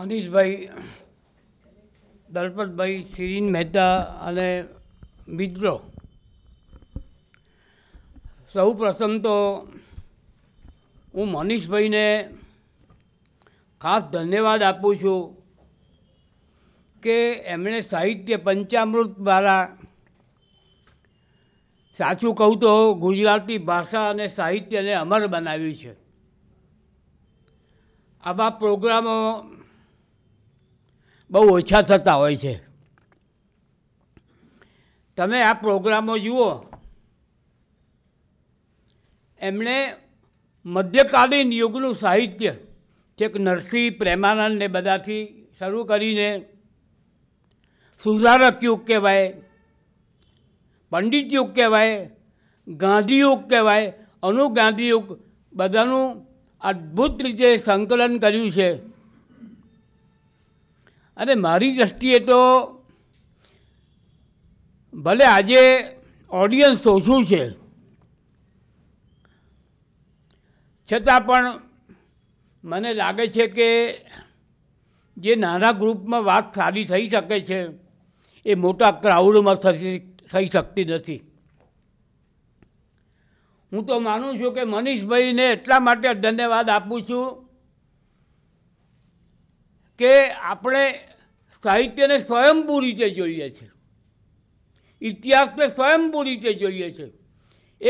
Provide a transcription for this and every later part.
मनीष भाई, दलपत भाई, शिरीन मेहता अने मित्रों, सौ प्रथम तो हूँ मनीष भाई ने खास धन्यवाद आपूँ छूं के एमने साहित्य पंचामृत द्वारा साचू कहूँ तो गुजराती भाषा अने साहित्य ने अमर बनावी छे। आवा प्रोग्रामों बहु ओछा थता होय छे। तमे आ प्रोग्रामों जुओ, एमने मध्यकालीन युगनुं साहित्य चेक नरसिंह, प्रेमानंद ने बधाथी शरू करीने सुधारक युग कहेवाय, पंडित युग कहेवाय, गांधी युग कहेवाय, अनु गांधी युग बधानुं अद्भुत रीते संकलन कर्युं छे। अरे मारी दृष्टिए तो भले आजे ऑडियंस ओछुं छे छतां पण मने लागे छे के जे नाना ग्रुप में बात सारी थई शके छे ए मोटा क्राउड में थई शकती नथी। हूँ तो मानु छूं के मनीष भाई ने एटला माटे धन्यवाद आपूँ छूं के आपणे साहित्य ने स्वयंभू रीते जोईए छे, इतिहास ने स्वयंभू रीते जोईए छे।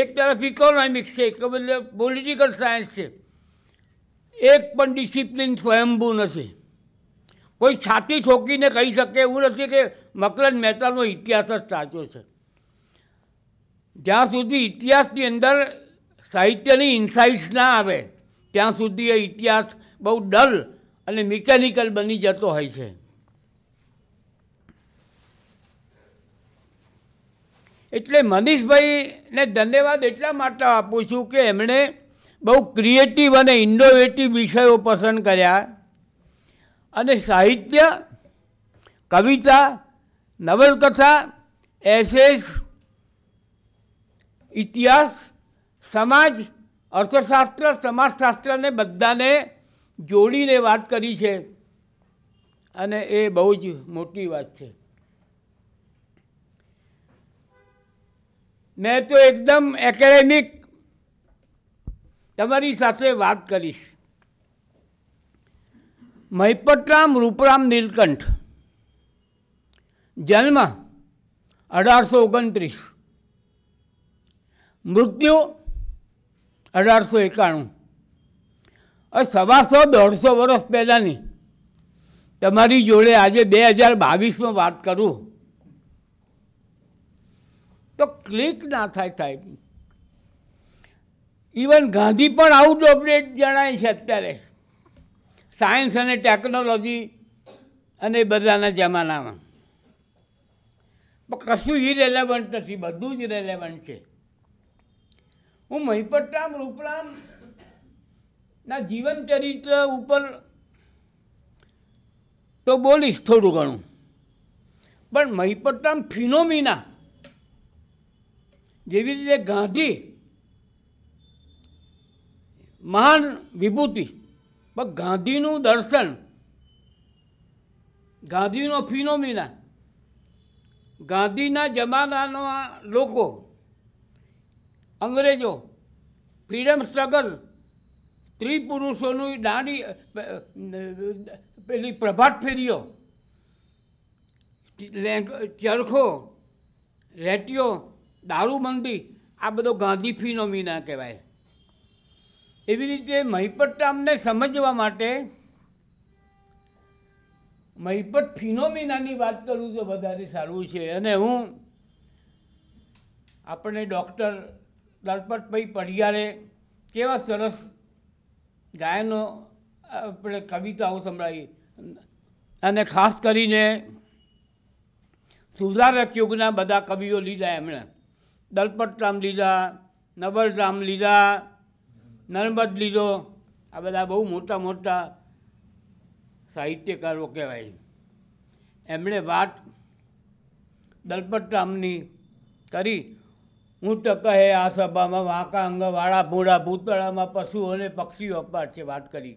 एक तरफ इकोनॉमिक्स है, पॉलिटिकल सायंस है, एक पण डिसिप्लिन स्वयंभू नथी। कोई छाती ठोकीने कही सके एवुं नथी के मकरंद मेहतानो इतिहास ज साचो छे। ज्यां सुधी इतिहासनी अंदर साहित्यनी इन्साइट्स ना आवे त्यां सुधी ए इतिहास बहु डल अने मिकेनिकल बनी जतो होय छे। एटले मनीष भाईने धन्यवाद एटला माटे आपूं छूं के एमणे बहु क्रिएटिव अने इनोवेटिव विषयों पसंद कर्या अने साहित्य, कविता, नवलकथा, एसेज, इतिहास, समाज, अर्थशास्त्र, समाजशास्त्र ने बधाने जोड़ीने बात करी छे अने ए बहु ज मोटी बात छे। मैं तो एकदम एकेडेमिक तमारी साथे बात करीश। महिपतराम रूपराम नीलकंठ जन्म 1829, मृत्यु 1891 और 125-150 वर्ष पहलानी तमारी जोड़े आजे 2022 में बात करूँ तो क्लिक ना थाय साहेब। इवन गांधी पर आउट ऑफ डेट जणाय छे अत्यारे सायंस अने टेक्नोलॉजी अने बधाना जमानामां, पण कशुं इरेलेवंट नथी, बधुं ज रेलेवंट छे। हूँ महिपतराम रूपराम ना जीवन चरित्र उपर तो बोलीश थोड़ुं घणुं, पण महिपतराम फिनोमिना जेवी रीते गांधी महान विभूति, पर गांधीनु दर्शन, गांधीनो फिनोमिना, गांधीना जमानाना लोको, अंग्रेजों, फ्रीडम स्ट्रगल, स्त्री पुरुषोनु दांडी पेली प्रभात फेरीओ, चरखो, रेटियो, दारूबंदी, आ बधो गांधी फिनोमिना कहेवाय। एवी रीते महिपतराम ने समझवा माटे महिपत फिनोमिनानी बात करूँ तो वधारे सारूं छे। अने हूँ आपणे डॉक्टर दलपतभाई पढ़ियारे केवा सरस गायनो अपने कविताओं संभळावी अने खास करीने सुधारक युगना बधा कविओ लीधा एमणे। दलपतराम लीधा, नवलराम लीधा, नर्मद लीधो, आ बधा बहु मोटा मोटा साहित्यकारों कहेवाय। एमणे बात दलपतरामनी करी। हूँ तो कहे आ सभा में वाका अंग वाला भूड़ा भूतड़ा में पशुओं ने पक्षीओ अपार छे बात करी।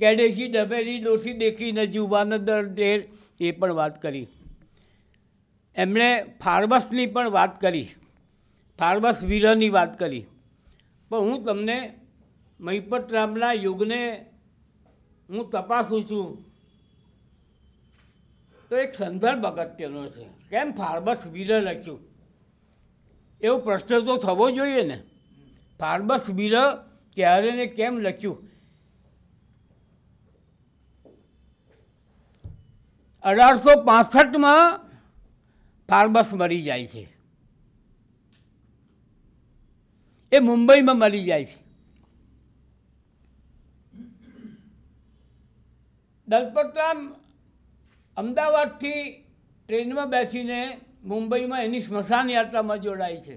કેડેશી ડબેલી ડોસી દેખી ને જીવવાનો દર ઢેર એ પણ વાત કરી. એમણે ફાર્મસની પણ વાત કરી, ફાર્મસ વીરની વાત કરી. પણ હું તમને મહિપતરામના યુગને હું તપાસું છું તો એક સંદર્ભ અગત્યનો છે. કેમ ફાર્મસ વીર લખ્યું એવો પ્રશ્ન તો થવો જોઈએ ને. ફાર્મસ વીર ક્યારે ને કેમ લખ્યું? 1865 में फार्मस मरी जाए छे। ए मुंबई में मरी जाए छे। दलपतराम अमदावाद थी ट्रेन में बेसीने मुंबई में एनी स्मशान यात्रा में जोड़ाई छे।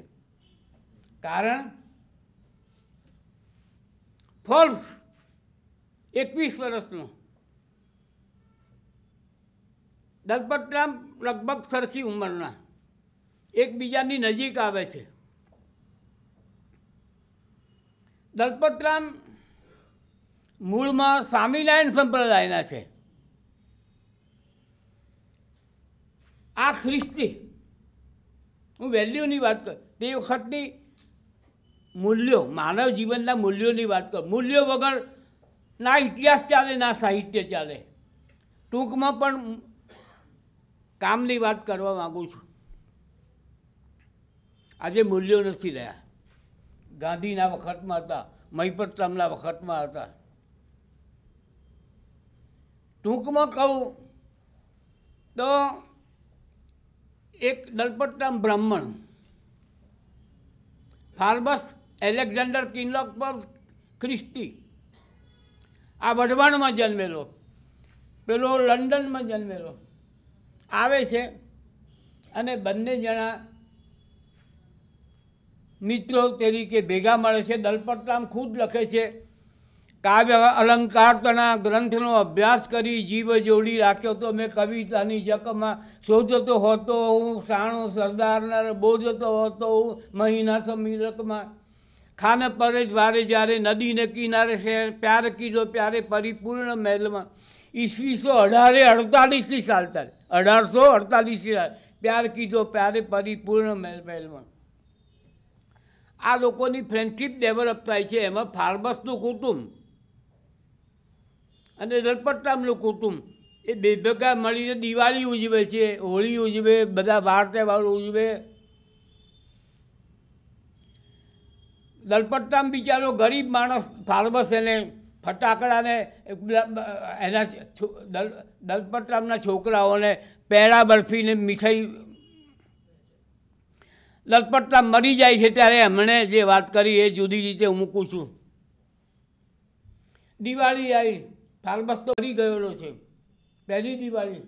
कारण फॉल्स 21 वर्षनो दलपतराम लगभग सरखी उमरना एकबीजानी नजीक आवे छे। दलपतराम मूल में स्वामीनारायण संप्रदायना छे। आ ख्रिस्ती हूँ वेल्यू की बात कर ते वखतनी मूल्यों मानव जीवनना मूल्यों की बात कर। मूल्यों वगर ना इतिहास चाले ना साहित्य चाले। टूंक में पण कामनी बात करवा माँगू छूँ। आज मूल्यों नहीं रहा। गांधीना वखत में था, महिपतरामना वखत में था। टूंक में कहूँ तो एक दलपतराम ब्राह्मण फार्मस एलेक्जांडर किनलॉक पर ख्रिस्ती आ वडवाण में जन्मेलो, पेलो लंडन में जन्मेलो आवे छे अने बंने जना मित्रों तरीके भेगा मळे छे। दलपतराम खुद लखे छे काव्य अलंकार तना ग्रंथनो अभ्यास करी जीव जोड़ी राख्यो तो मैं कवितानी जकमा शोधतो होतो हूँ साणो सरदारना बोधतो होतो हूँ महीना समीरकमा खाने परे द्वारे जारे नदी ने किनारे शहर प्यार कीधो प्यारे परिपूर्ण महलमा। 1848 प्यार कीधो प्यारे परिपूर्ण महल में आ लोगों की फ्रेंडशीप डेवलप थाय छे। एमां फार्मसनुं कुटुंब अने दलपतरामनुं कुटुंब ए बे भेगा मळीने दिवाळी उजवे छे, होळी उजवे, बधा वार तहेवार उजवे। दलपतराम बिचारो गरीब माणस फार्मस एने फटाकड़ा ने एना दलपतरामना छोकराओं ने पेड़ा बर्फी ने मिठाई। दलपतराम मरी जाए छे त्यारे हमने जे बात करी ए जुदी रीते हूँ मूकू छूँ। दिवाली आई, फार्मस तो मरी गयेलो छे। पहली दिवाली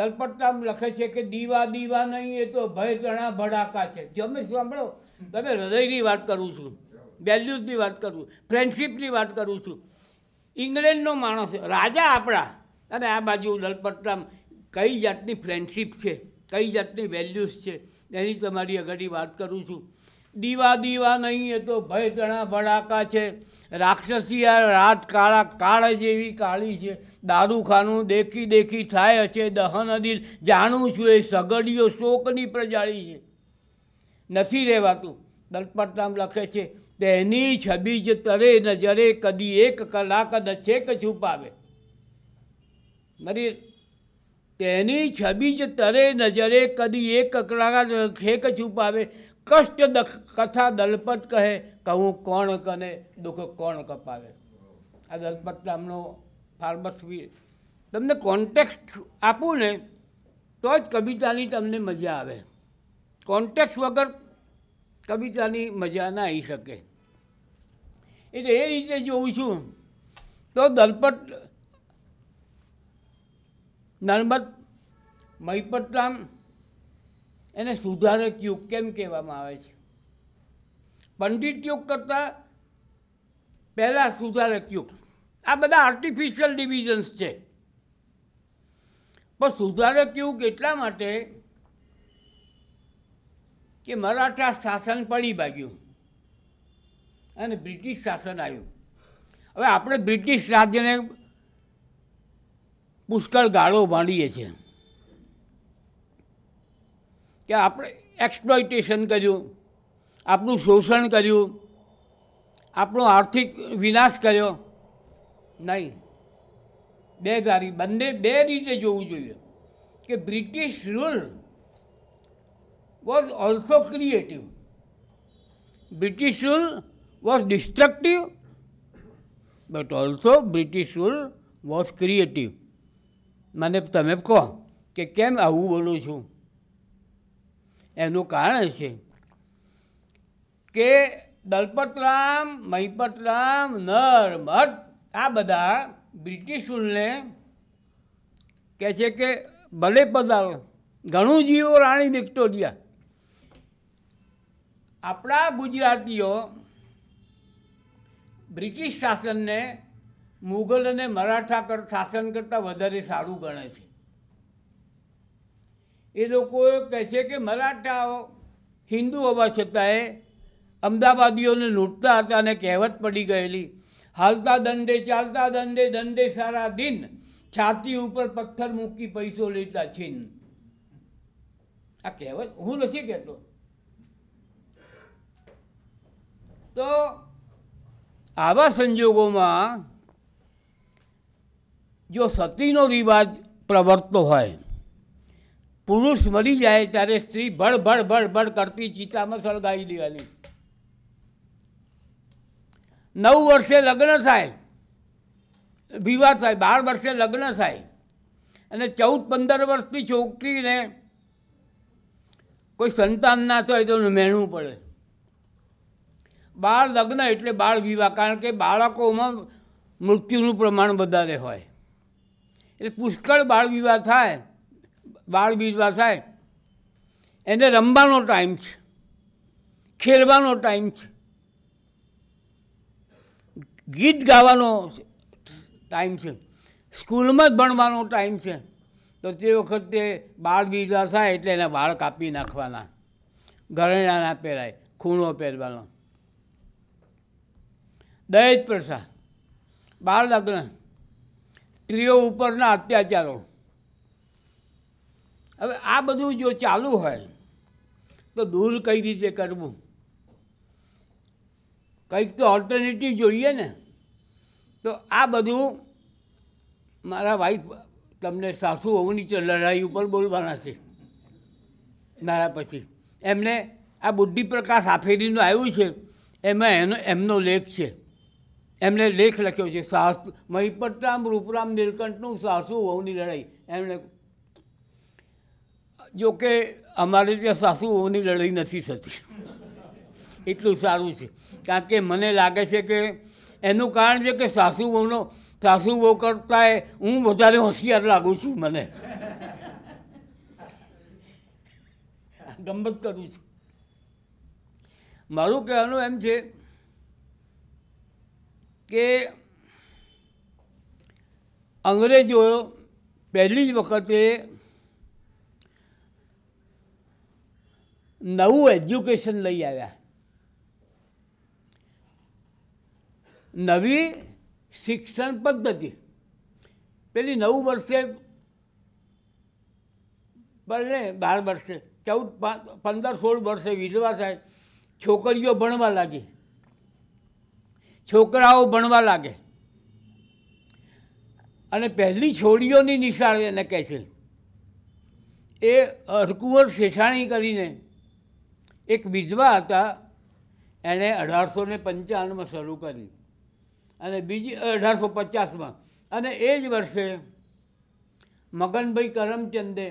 दलपतराम लखे छे कि दीवा दीवा नहीं ए तो भय तणा भड़ाका छे। जमे सांभळो तमे हृदयनी बात करूँ छूँ, वेल्यूजनी बात करूँ, फ्रेंडशीपनी बात करूँ छूँ। इंग्लेंडनो माणस राजा आपड़ा अने आ बाजू दलपतराम कई जातनी फ्रेंडशीप है, कई जातनी वेल्यूज है एनी तमारी अगड़ी बात करूँ छूँ। दीवा दीवा नहीं है तो भय तना भड़ाका है। राक्षसिया रात काला काल जेवी काली है। दारूखानू देखी देखी थाय छे दहन दिल जाणू छूं ए सगड़ियों शोकनी प्रजाळी है नथी रहेवातुं। दलपतराम लखे छे तेनी छबी ज तरे नजरे कदी एक कला कद छेक छुपावे। मरी तेनी छबी ज तरे नजरे कदी एक कला कद छेक छुपावे। कष्ट कथा दलपत कहे कहूँ कौन कने दुख कौन कपावे। आ दलपतरामनो फार्मस वीर तमने कॉन्टेक्स्ट आपू ने तो ज कवितानी तमने मजा आवे। कॉन्टेक्स्ट वगर कवितानी मजा ना आई सके। एटले ए रीते जोऊं छूं तो दलपत नर्मद महिपतराम एने सुधारक युग केम कहेवामां आवे छे? पंडित युग करता पहला सुधारक युग। आ बधा आर्टिफिशियल डिविजन्स छे पण सुधारक युग एटला माटे कि मराठा शासन पड़ी भाग्यू अने ब्रिटिश शासन आयु। हवे आपणे ब्रिटिश राज्य ने પુષ્કળ ગાળો માંડીએ છીએ કે આપણે એક્સપ્લોઇટેશન કર્યું, આપણું શોષણ કર્યું, આપણો આર્થિક વિનાશ કર્યો. નહીં, બે ગારી બંને બે રીતે જોવું જોઈએ કે British rule was also creative, British rule was destructive but also British rule was creative. મને તમે કહો કે કેમ આવું બોલું છું? એનું કારણ છે કે દલપતરામ, મહિપતરામ, નર્મદ આ બધા બ્રિટિશ રૂલને કહે છે કે ભલે પધારો, ઘણું જીવો રાણી વિક્ટોરિયા. આપણા ગુજરાતીઓ બ્રિટિશ શાસનને મુગલ અને મરાઠા શાસન કરતાં વધારે સારું ગણે છે. એ લોકો કહે છે કે મરાઠાઓ હિન્દુ હોવા છતાંય અમદાવાદીઓને લૂંટતા હતા અને કહેવત પડી ગયેલી, હાલતા દંડે ચાલતા દંડે, દંડે સારા દિન, છાતી ઉપર પથ્થર મૂકી પૈસો લેતા છીન. આ કહેવત હું નથી કહેતો. તો આવા સંજોગોમાં જો સતીનો રિવાજ પ્રવર્તતો હોય, પુરુષ મરી જાય ત્યારે સ્ત્રી ભડ ભડ ભડ ભડ કરતી ચિતામાં સળગાવી દેવાની. 9 વર્ષે લગ્ન થાય, વિવાહ થાય, 12 વર્ષે લગ્ન થાય અને 14-15 વર્ષની છોકરીને કોઈ સંતાન ના થાય તો મહેણું પડે. બાળ લગ્ન એટલે બાળ વિવાહ, કારણ કે બાળકોમાં મૃત્યુનું પ્રમાણ વધારે હોય એટલે પુષ્કળ બાળ વિવાહ થાય. બાળ વિવાહ થાય એને રમવાનો ટાઈમ છે, ખેલવાનો ટાઈમ છે, ગીત ગાવાનો ટાઈમ છે, સ્કૂલમાં જ ભણવાનો ટાઈમ છે. તો તે વખતે બાળ વિધવા થાય એટલે એના વાળ કાપી નાખવાના, ઘરેણા ના પહેરાય, ખૂણો પહેરવાનો, દહેજ પ્રથા, બાળ લગ્ન, સ્ત્રીઓ ઉપરના અત્યાચારો. હવે આ બધું જો ચાલુ હોય તો દૂર કઈ રીતે કરવું? કંઈક તો ઓલ્ટરનેટિવ જોઈએ ને. તો આ બધું મારા વાઈફ તમને સાસુ વહુની લડાઈ ઉપર બોલવાના છે મારા પછી. એમને આ બુદ્ધિપ્રકાશ આફેરીનું આવ્યું છે, એમાં એમનો લેખ છે. એમણે લેખ લખ્યો છે સાસુ મહિપતરામ રૂપરામ નીલકંઠનું સાસુ વહુની લડાઈ. એમણે જો કે અમારે ત્યાં સાસુ વહુની લડાઈ નથી થતી, એટલું સારું છે. કારણ કે મને લાગે છે કે એનું કારણ છે કે સાસુ વહુ કરતાંય હું વધારે હોશિયાર લાગું છું. મને ગમત કરું છું. મારું કહેવાનું એમ છે કે અંગ્રેજો પહેલી જ વખતે નવું એજ્યુકેશન લઈ આવ્યા, નવી શિક્ષણ પદ્ધતિ. પેલી 9 વર્ષે બને, 12 વર્ષે, 14, 15, 16 વર્ષે વિધવા થાય, છોકરીઓ ભણવા લાગી, છોકરાઓ ભણવા લાગે અને પહેલી છોડીઓની નિશાળ એને કહે છે. એ હરકુંવર શેઠાણી કરીને એક વિધવા હતા, એણે 1855માં શરૂ કરી અને બીજી 1850માં, અને એ જ વર્ષે મગનભાઈ કરમચંદે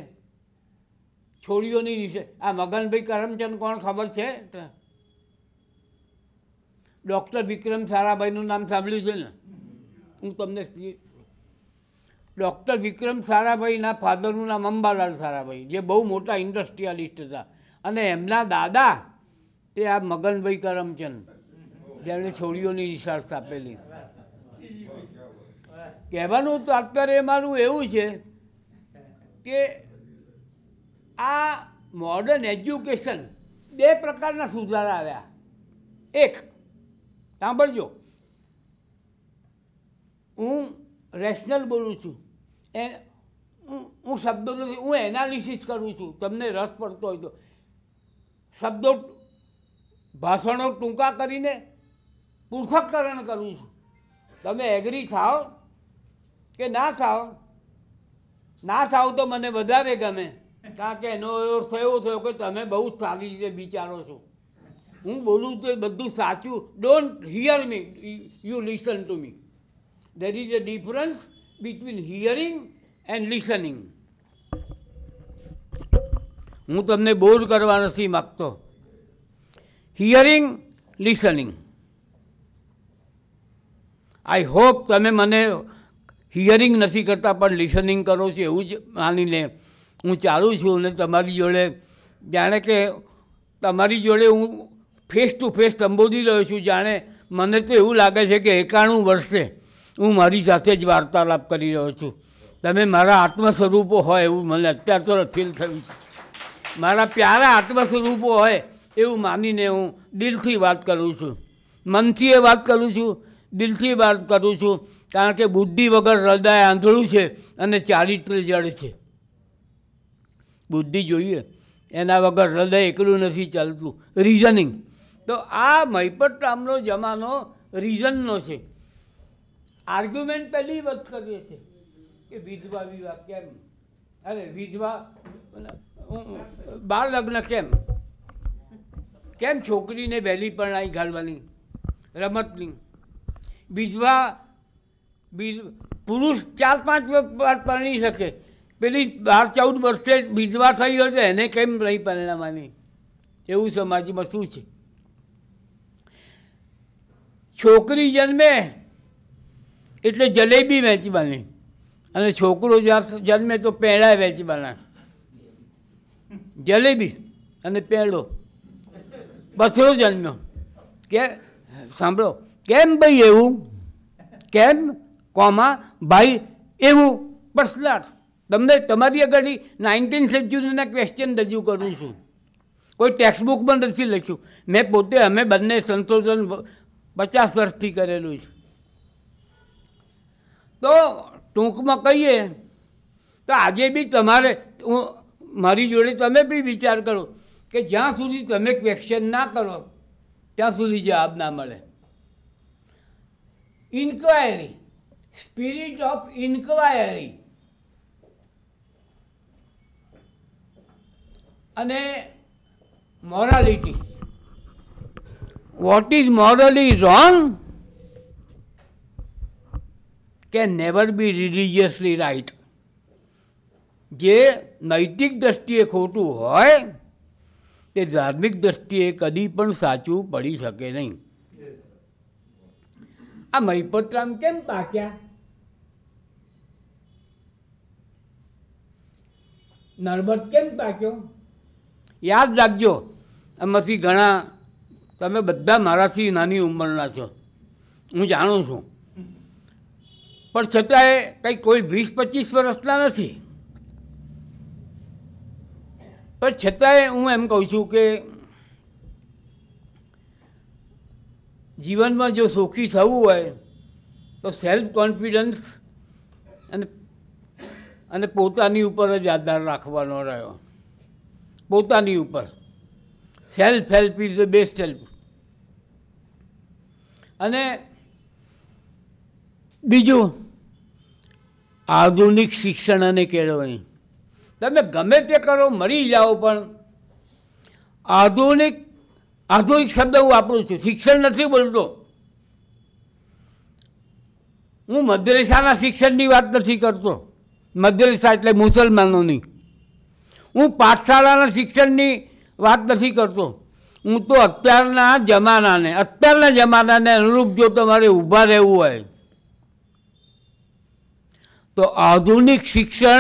છોડીઓની નિશાળ. આ મગનભાઈ કરમચંદ કોણ ખબર છે? ડૉક્ટર વિક્રમ સારાભાઈનું નામ સાંભળ્યું છે ને? હું તમને ડૉક્ટર વિક્રમ સારાભાઈના ફાધરનું નામ અંબાલાલ સારાભાઈ, જે બહુ મોટા ઇન્ડસ્ટ્રીયાલિસ્ટ હતા, અને એમના દાદા તે આ મગનભાઈ કરમચંદ જેમણે છોડીઓની નિશાળ સ્થાપેલી. કહેવાનું તાત્પર્ય મારું એવું છે કે આ મોડર્ન એજ્યુકેશન 2 પ્રકારના સુધારા આવ્યા. એક, સાંભળજો, હું રેશનલ બોલું છું, हूँ शब्दों हूँ एनालिशीस करूँ छूँ तमने रस पड़ता हो तो शब्दों भाषणों टूंका करीने पृथक्करण करूँ छूँ तमे एग्री थाओ के ना थाओ तो मने वधारे गमे कारण के एनो अर्थ एवो थयो के तमे बहु सारी रीते विचारो छो हूँ बोलूँ तो बधुं साचुं don't hear me you listen to me there is a difference between hearing and listening हूँ तमने बोर करवा नथी मागतो हियरिंग लिसनिंग आई होप तमे मने हियरिंग नहीं करता पर लिसनिंग करो छो एवुं ज मानीने हूँ चालू छूँ ने तमारी जोड़े जाने के तमारी जोड़े हूँ फेस टू फेस संबोधी रह्यो छूं जाने मने तो एवुं लागे छे के 91 वर्षे हूँ मारी साथे ज वार्तालाप करी रह्यो छूं तमे मारा आत्मस्वरूपो होय एवुं मने अत्यार तो फील थयुं छे मारा प्यारा आत्मस्वरूपो होय एवुं मानीने हूँ दिलथी वात करूँ छूं मनथी वात करूँ छूं दिलथी बात करूँ छूं कारण के बुद्धि वगर हृदय आंधळुं छे अने चारित्र जड़ छे बुद्धि जोईए एना वगर हृदय एकलुं नथी चालतुं रीजनिंग तो आ महिपतरामनो जमानो रीजननो छे आर्ग्युमेंट पहेली वात करीए छे के विधवा विवाह केम अरे विधवा बाळ लग्न केम केम छोकरीने वहेली परणाई घालवानी रमतनी विधवा पुरुष 4-5 बार परणी सके पेली 12-14 वर्षे विधवा थई हो तो एने केम नहीं परिणामवानी एवं समाज में शू छे छोकरी जन्मे एटले जलेबी वेचवानी अने छोकरो जन्मे तो पेड़ा वेचवाना जलेबी अने पेड़ो बछड़ो जन्म्यो के सांभळो केम भाई एवं केम कोमा भाई एवं पर्सनल तमने तमारी अगड़ी 19th सेंचुरी क्वेश्चन रजू करूँ छूँ कोई टेक्स्टबुक में नहीं लख्यू मैं पोते अमे बने संशोधन 50 वर्ष थी करेलू छूँ तो टूंक में कहीए तो आज भी तमारे मारी जोड़े तमे भी विचार करो कि ज्यां सुधी तमे क्वेश्चन ना करो त्यां सुधी जवाब ना मळे inquiry spirit of inquiry ane morality what is morally wrong can never be religiously right je naitik drashtiye khotu hoy te dharmik drashtiye kadi pan sachu padi sake nahi आ महिपतराम केम पाक्या नर्मद केम पाक्यो याद राखजो आमांथी घणा तमे बधा माराथी नानी उंमरना छो हूँ जाणुं छुं पण छतांय कई कोई 20-25 वर्षना नथी पण छतांय हूँ एम कहूँ छुं के जीवन में जो सुखी थवुं होय तो सेल्फ कॉन्फिडन्स अने पोतानी उपर ज आधार राखवानो रह्यो पोतानी उपर self help is the best help अने बीजू आधुनिक शिक्षण ने केळवणी तमे गमे ते करो मरी जाओ पण आधुनिक आधुनिक शब्द हूँ वापरू छूं शिक्षण नहीं बोलतो हूँ मद्रेसाना शिक्षण की बात नहीं करतो मद्रेसा एटले मुसलमानोनी हूँ पाठशालाना शिक्षण की बात नहीं करतो हूँ तो अत्यारना जमानाने अनुरूप जो तमारे ऊभा रहेवुं होय तो आधुनिक शिक्षण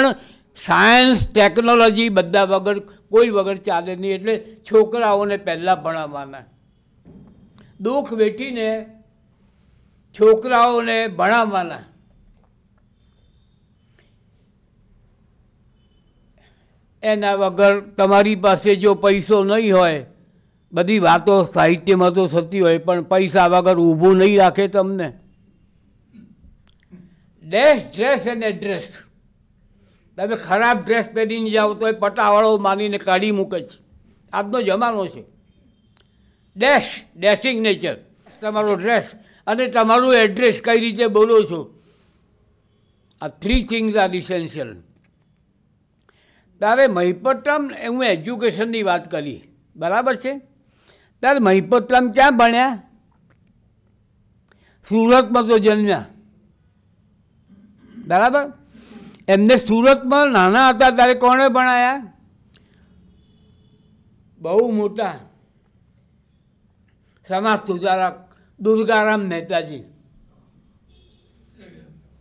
सायंस टेक्नोलॉजी बधा वगर कोई वगर चाले नहीं एटले छोकराओने पहला भणाववाना दुख वेठीने छोकराओने भणाववाना एना वगर तमारी पासे जो पैसो नहीं होय बधी वातो साहित्य में तो थती होय पण पैसा वगर ऊभुं नहीं राखे तमने डेश ड्रेस एंड एड्रेस તમે ખરાબ ડ્રેસ પહેરીને જાઓ તો એ પટાવાળો માનીને કાઢી મૂકે છે. આજનો જમાનો છે ડેશિંગ નેચર. તમારો ડ્રેસ અને તમારું એડ્રેસ કઈ રીતે બોલો છો, આ થ્રી થિંગ્સ આર ઇસેન્શિયલ. ત્યારે મહિપતરામ, હું એજ્યુકેશનની વાત કરી, બરાબર છે. ત્યારે મહિપતરામ ક્યાં ભણ્યા? સુરતમાં તો જન્મ્યા, બરાબર. એમને સુરતમાં નાના હતા ત્યારે કોણે ભણાયા? બહુ મોટા સમાજ સુધારક દુર્ગારામ મહેતાજી.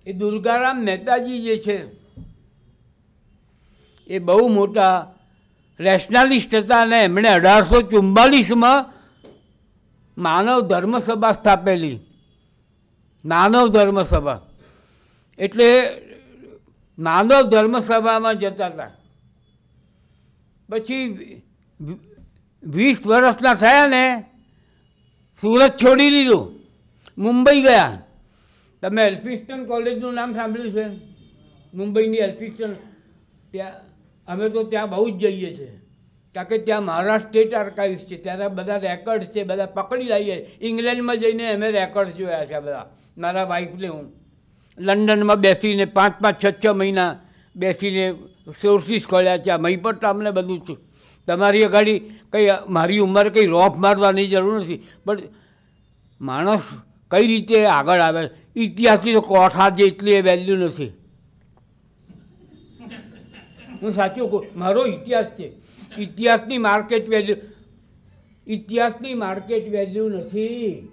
એ દુર્ગારામ મહેતાજી જે છે એ બહુ મોટા રેશનાલિસ્ટ હતા અને એમણે 1844માં માનવ ધર્મસભા સ્થાપેલી. માનવ ધર્મસભા એટલે માનવ ધર્મસભામાં જતા હતા. પછી 20 વર્ષના થયા ને સુરત છોડી દીધું, મુંબઈ ગયા. તમે એલ્ફિન્સ્ટન કોલેજનું નામ સાંભળ્યું છે? મુંબઈની એલ્ફિન્સ્ટન, ત્યાં અમે તો ત્યાં બહુ જ જઈએ છીએ, કારણ કે ત્યાં મહારાષ્ટ્ર સ્ટેટ આર્કાઇવ્સ છે, ત્યારે બધા રેકર્ડ્સ છે, બધા પકડી લાવીએ. ઇંગ્લેન્ડમાં જઈને અમે રેકર્ડ્સ જોયા છે બધા, મારા વાઈફને હું. લંડનમાં બેસીને 5-5, 6-6 મહિના બેસીને સોર્સિસ ખોલ્યા છે. આ મહિપતરામને બધું છે. તમારી આગળ કંઈ મારી ઉંમર કંઈ રોફ મારવાની જરૂર નથી, પણ માણસ કઈ રીતે આગળ આવે. ઇતિહાસની તો કોઠા જેટલી એ વેલ્યુ નથી. હું સાચું કહું, મારો ઇતિહાસ છે. ઇતિહાસની માર્કેટ વેલ્યુ, ઇતિહાસની માર્કેટ વેલ્યુ નથી.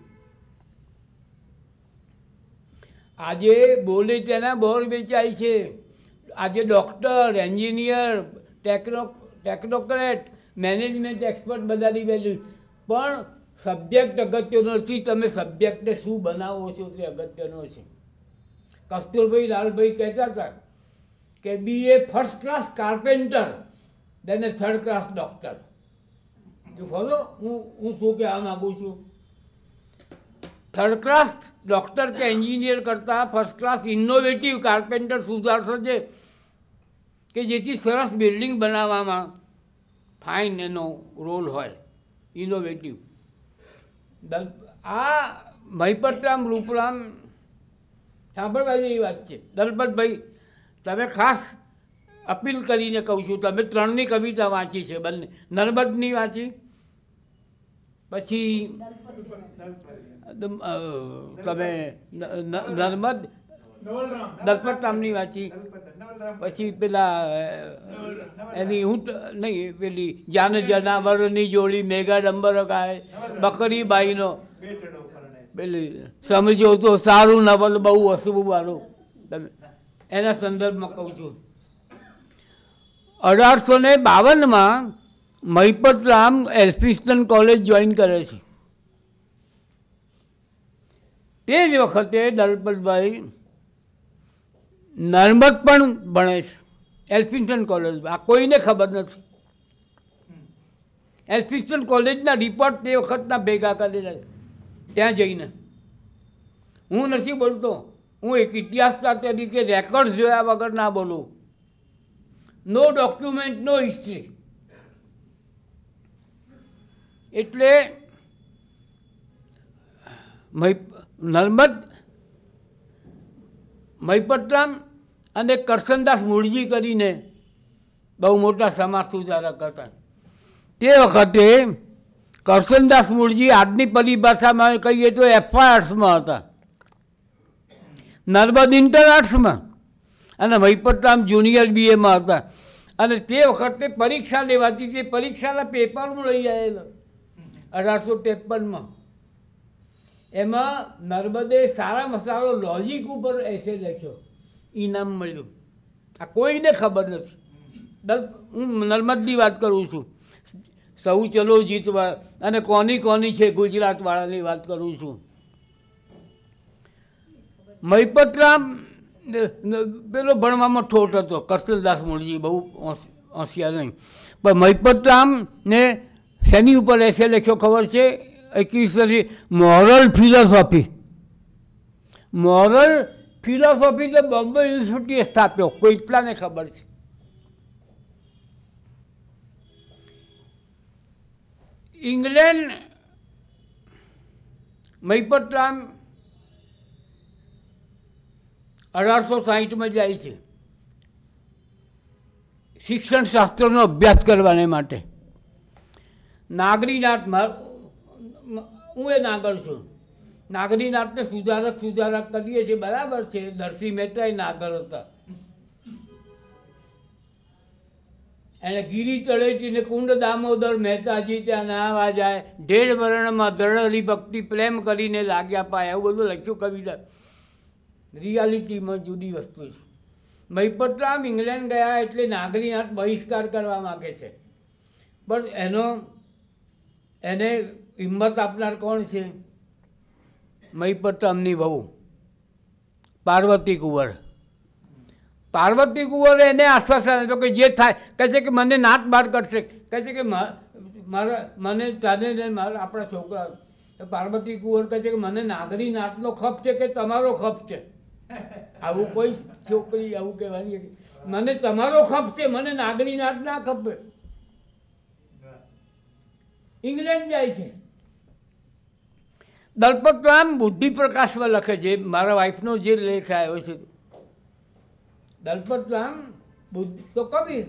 આજે બોલે તેના બોર વેચાય છે. આજે doctor, engineer, technocrat, management expert બધાની વેલ્યુ, પણ સબ્જેક્ટ અગત્યનો નથી. તમે સબ્જેક્ટને શું બનાવો છો તે અગત્યનો છે. કસ્તુરભાઈ લાલભાઈ કહેતા હતા કે BA first class carpenter then third class doctor. જો ફોલો, હું શું કહેવા માગું છું, થર્ડ ક્લાસ ડૉક્ટર કે એન્જિનિયર કરતાં ફર્સ્ટ ક્લાસ ઇનોવેટિવ કાર્પેન્ટર સુધારશો છે કે જેથી સરસ બિલ્ડિંગ બનાવવામાં ફાઇન એનો રોલ હોય, ઇનોવેટિવ. આ મહિપતરામ રૂપરામ સાંભળવા જેવી વાત છે. દલપતભાઈ, તમે ખાસ અપીલ કરીને કહું છું, તમે ત્રણની કવિતા વાંચી છે બંને, નર્મદની વાંચી, પછી તમે નર્મદ દલપતરામની વાંચી, પછી પેલા એની હું નહીં પેલી જાન જનાવરની જોડી મેઘાડંબર ગાય બકરીબાઈનો, પેલી સમજો તો સારું નવલ બહુ હસવું વાળું, તમે એના સંદર્ભમાં કહું છું. 1852માં મહિપતરામ એલ્ફિન્સ્ટન કોલેજ જોઈન કરે છે. તે જ વખતે દલપતભાઈ નર્મદ પણ ભણે છે એલ્ફિન્સ્ટન કોલેજમાં. આ કોઈને ખબર નથી. એલ્ફિન્સ્ટન કોલેજના રિપોર્ટ તે વખતના ભેગા કરેલા ત્યાં જઈને. હું નથી બોલતો, હું એક ઇતિહાસકાર તરીકે રેકોર્ડ્સ જોયા વગર ના બોલું. No document, no history. એટલે નર્મદ, મહિપતરામ અને કરસન દાસ મૂળજી કરીને બહુ મોટા સમાજ સુધારક હતા. તે વખતે કરસન દાસ મૂળજી આજની પરિભાષામાં કહીએ તો FY આર્ટ્સમાં હતા, નર્મદ ઇન્ટર આર્ટ્સમાં, અને મહિપતરામ જુનિયર BAમાં હતા. અને તે વખતે પરીક્ષા લેવાતી, તે પરીક્ષાના પેપર હું લઈ આવેલો 1853માં. એમાં નર્મદે સારામાં સારો લોજિક ઉપર એસે લખ્યો, ઇનામ મળ્યું. આ કોઈને ખબર નથી. હું નર્મદની વાત કરું છું, સૌ ચલો જીતવા, અને કોની કોની છે ગુજરાતવાળાની વાત કરું છું. મહિપતરામ પેલો ભણવામાં ઠોઠ હતો, કરસનદાસ મૂળજી બહુ હોશિયાર નહીં, પણ મહિપતરામને શેની ઉપર એસે લખ્યો ખબર છે? 21 મોરલ ફિલોસોફી. મોરલ ફિલોસોફી તો બોમ્બે યુનિવર્સિટીએ સ્થાપ્યો, કોઈ એટલાને ખબર છે. इंग्लैंड महिपतराम 1860 में जाए छे शिक्षण शास्त्र नो अभ्यास करवाने माटे। नागरीनाथ हूँ ए नागर छूँ, नागरीनाथ ने सुधारक सुधारक करीए छे बराबर है। नरसिंह मेहता नागर हता, एने गिरी तळेटी ने कुंड दामोदर मेहताजी त्या नाम आ जाए। डेढ़ वर्ण में दरड़ी भक्ति प्रेम करीने लाग्या पाया एवुं बधुं लख्युं कविता। रियालिटी में जुदी वस्तु छे। महिपतराम इंग्लैंड गया एटले नागरीनाथ बहिष्कार करवा मांगे छे, पण एनो एने हिम्मत आपनार कोण छे? महिपतरामनी वहू पार्वती कुंवर। पार्वती कुंवर एने आश्वासन तो कि जे थाय कहे कि मने नात बार करशे, कहे कि मारा मने ताने ने मारा आपणा छोकरा। तो पार्वती कुंवर कहे कि मने नागरी नातनो खप छे के तमारो खप छे। आवुं कोई छोकरी आवुं कहेवानी है, मने तमारो खप छे, मने नागरी नात ना खपे। इंग्लैंड जाय छे। दलपतराम बुद्धि प्रकाश में लखे छे, मारा वाइफनो जे लेख आव्यो छे। दलपतराम बुद्धि तो कवि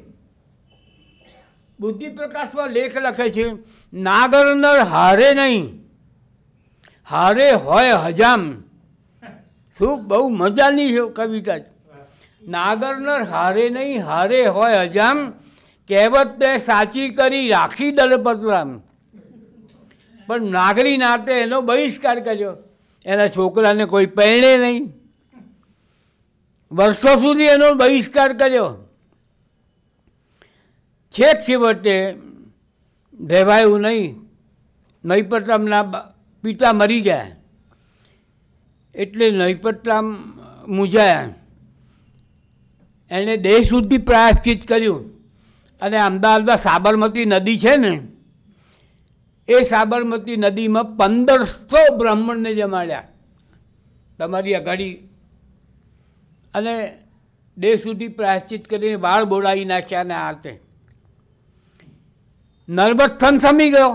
बुद्धि प्रकाश में लेख लखे छे। नागर नर हारे नहीं, हारे होय हजाम। खूब बहु मजानी कविता। नागर नर हारे नहीं, हारे होय हजाम। कहेवत ने साची करी राखी दलपतराम, पर नागरी नाते एनो बहिष्कार कर्यो। एना छोकराने कोई परणे नहीं, वर्षों सुधी एनो बहिष्कार कर्यो। छेक छेवटे देवायु नहीं, महिपतरामना पिता मरी गया एटले महिपतराम मूंझाया। एने देह शुद्धि प्रायश्चित कर्युं अने अमदावादमां साबरमती नदी है ने, ए साबरमती नदी में 1500 ब्राह्मण ने जमाड्या। तमारी अगाड़ी अने देह सुधी प्रायश्चित करीने वाळ बोळावी नाख्या ने आते नर्मद थमथमी गयो।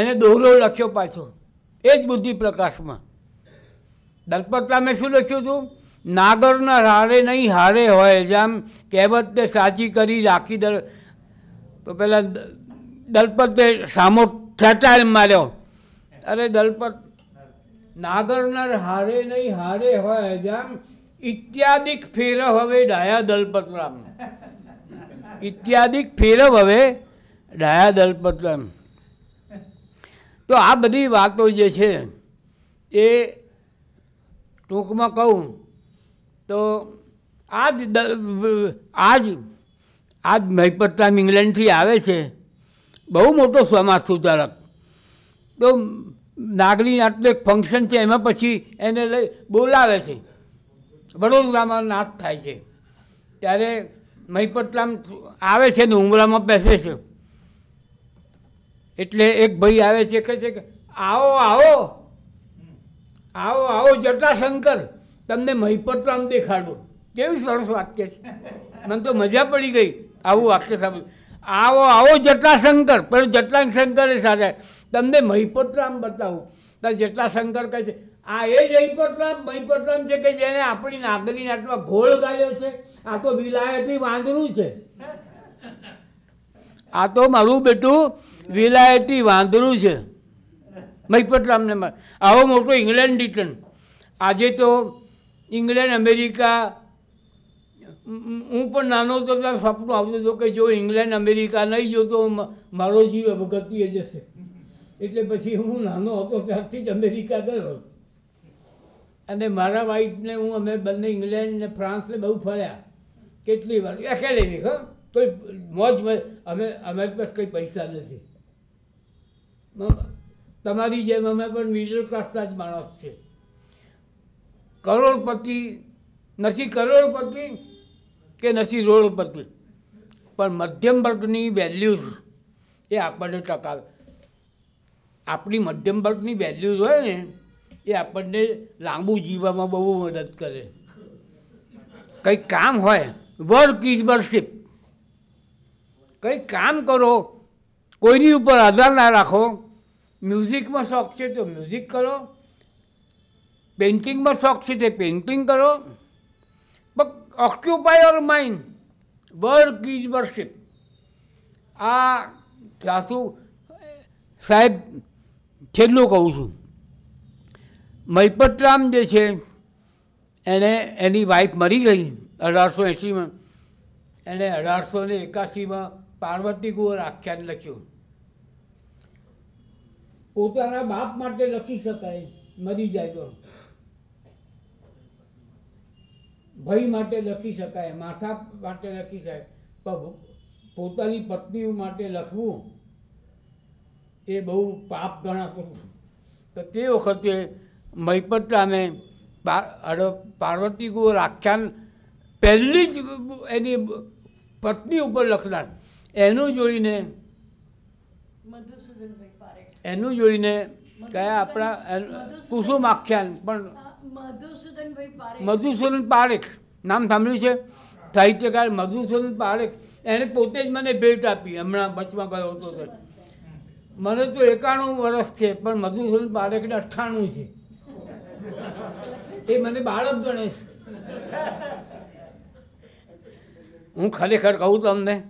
एने दोहरो लख्यो पाछो एज बुद्धि प्रकाश में। दलपतरामे शुं लख्युं हतुं? नागर ना हारे नहीं, हारे होय जाम। कहेवत ने साची करी राखी दल। तो पहला दलपते सामो ठेटाल मार्यो। अरे दलपत, नागर नर हारे नहीं, हारे होय हजाम। इत्यादिक फेरव हवे डाया दलपतराम, इत्यादिक फेरव हवे डाया दलपतराम। तो आ बधी वातो जे छे ए टूंक में कहूँ तो आज आज आज महिपतराम इंग्लैंड थी आवे छे, बहु मोटो समाज सुधारक। तो नागरीनाथ નું એક ફંક્શન છે, એમાં પછી એને લઈ બોલાવે છે, વડોદરામાં નાથ થાય છે। ત્યારે મહીપતરામ આવે છે ને ઉમરામાં બેસે છે, એટલે એક ભાઈ આવે છે કહે છે કે આવો આવો આવો આવો જટાશંકર, તમને મહીપતરામ દેખાડો। કેવી સરસ વાક્ય છે, મને તો મજા પડી ગઈ આવું વાક્ય સાંભળ્યું। आओ आओ जटाशंकर, पर जटाशंकर सारे तमने महिपतराम बताऊँ। तो जटाशंकर कहे आ ए महिपतराम महिपतराम है कि जेने अपनी नागरीनाथ में घोल गाळ्यो छे। आ तो विलायती वांदरू छे, आ तो मारू बेटू विलायती वांदरू छे। महिपतराम ने आवो मोटो इंग्लैंड रिटर्न। आजे तो इंग्लैंड अमेरिका हूँ पर नानो तो त्यारे सपनू आवतुं हतुं कि जो इंग्लैंड अमेरिका नहीं जो तो मारो जीव अवगतीय जशे। एटले पछी हूँ नानो हतो त्यारथी ज अमेरिका गयो अने मारा वाइफने हूँ अमे बंने इंग्लैंड ने फ्रांस ने बहु फर्या। केटली वार एकेडमी हो तो मौज में अमे अमारी पास कोई पैसा नथी। तमारी जेम अमे पण मिडल क्लासना ज माणस छे। करोड़पति नथी, करोड़पति के नसी रोडपति, पर मध्यम वर्गनी वेल्यूज ये आपने टका। अपनी मध्यम वर्गनी वेल्यूज होय ने ये आपने लांबू जीवा में बहु मदद करे। कई काम होय वर्क इज वर्शिप, कई काम करो कोईनी ऊपर आधार ना राखो। म्यूजिक में शौक है तो म्यूजिक करो, पेंटिंग में शौक है तो पेंटिंग करो, but occupy your mind, work is worship. आ सासू साहेब छेल्लू कहूँ छू, महिपतराम जे छे एने एनी वाइफ मरी गई 1880 में, एने 1881 में पार्वती कुंवर आख्यान लख्यू। पोताना बाप माटे लखी शकाय, मरी जाए तो भाई माटे लखी शकाय, माथा माटे लखी शकाय, पण पोतानी पत्नी माटे लखवू ए बहु पाप गणातुं। तो ते वखते महिपतरामे पार्वती कुंवर आख्यान पहली ज एनी पत्नी उपर लखनार, एनु जोईने क्या अपना कुसुम आख्यान मधुसूदन पारेख नाम सांभळ्युं छे, साहित्यकार मधुसूदन पारेख एने पोते ज मने भेट आपी। हमणां बचवा गयो हतो तो मने तो 91 वर्ष छे पण मधुसूदन पारेख ने 98 छे, ए मने बाळक गणे छे। हूँ खरेखर कहूँ तमने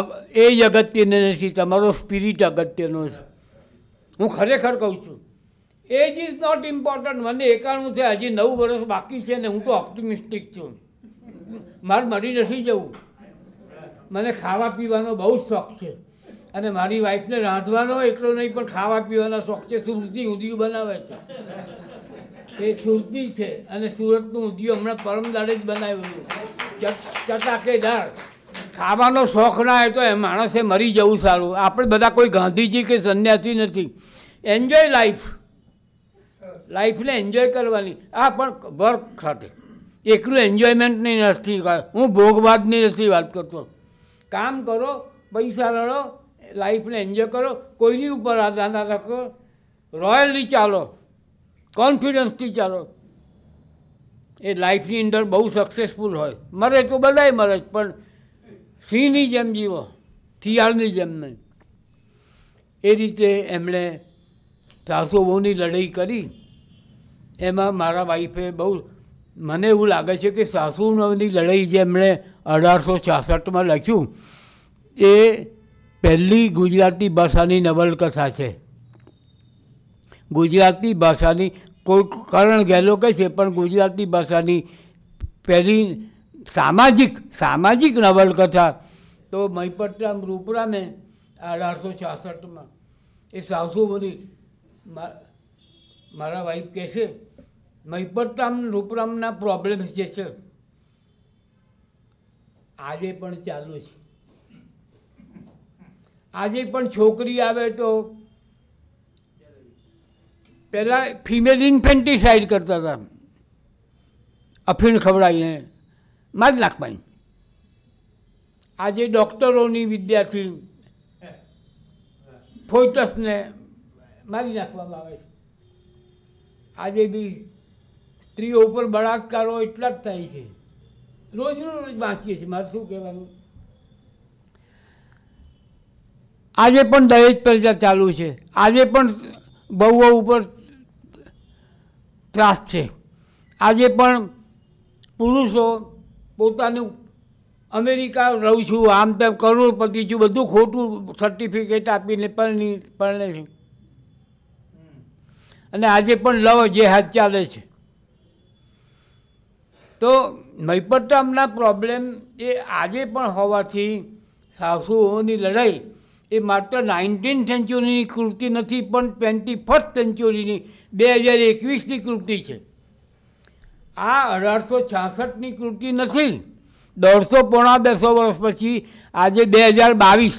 अब ए जगत्य नहीं, तमारो स्पिरिट अगत्यनो छे। हूँ खरेखर कहूँ छूँ एज इज नॉट इम्पोर्टंट। मैंने 91 थे, हजी 9 वर्ष बाकी है ने हूँ तो ऑप्टिमिस्टिक छूँ। मार मरी नहीं जवुं, मैंने खावा पीवानो बहुत शौक है और मारी वाइफ ने रांधवानो एटलो नहीं पण खावा पीवानो शौक है। सुरती ऊंधियु बनावे छे, ए सुरती छे अने सूरतनुं ऊंधियु हमणां परम दाड़े ज बनाव्युं, चटाकेदार। खावानो शौक ना है तो माणसे मरी जवुं सारूं। आपणे बधा कोई गांधीजी के संन्यासी नथी, एन्जॉय लाइफ, लाइफ ने एन्जॉय करवानी। आ पण वर्क साथे एकलुं एन्जॉयमेंट नहीं नथी, हूँ भोगवाद नहीं नथी वात करतो। काम करो, पैसा लड़ो, लाइफ ने एन्जॉय करो, कोईनी उपर आधार ना राखो, रॉयली चालो, कॉन्फिडन्स थी चालो। ए लाइफ नी अंदर बहुत सक्सेसफुल होय, मरे तो बधाय मरे पण सीनी जेम जीवो, थियाळनी जेम नहीं। ए रीते एमणे सासु वहूनी लड़ाई करी। एमां मारा वाइफे बहुत, मने एवुं लागे छे कि सासु वहूनी लड़ाई जे एमणे 1866 में लख्यू ए पहली गुजराती भाषानी नवलकथा छे। गुजराती भाषानी कोई करण गहलो कहे छे पण गुजराती भाषानी पहली सामाजिक नवलकथा तो महिपतराम रूपरामे 1866 में। ये सासू वहूनी मारा वाइफ कहे महिपतराम रूपरामना प्रॉब्लम्स जे छे आजे पण चालू छे। आजे पण छोकरी आवे तो पहला फीमेल इन्फेंटिसाइड करता था, अफीण खवड़ाई मार नाखवाई। आज डॉक्टरों की विद्या थी फोइटस ने मारी नाखवामां आवे छे। आज भी स्त्रीओ पर बलात्कारो एटला ज थाय छे, रोज वाँचीए छीए। मारे शुं कहेवानुं, आजे पण दहेज प्रथा चालू है, आजे पण बहुओ उपर त्रास है, आजे पण पुरुषो पोतानुं अमेरिका रहूं छूं आम तेम करोड़पति छूं बधुं खोटुं सर्टिफिकेट आपीने परणे छे। अने आजे पण लव जेहाद चाले छे। तो महिपतरामना प्रॉब्लम ए आजे पण होवाथी सासु वहूनी लड़ाई ए मात्र 19th सेंचुरी कृति नहीं पण 21st सेंचुरी 2021 की कृति है। आ 1866 की कृति नहीं, 150 पौना 200 वर्ष पछी आज 2022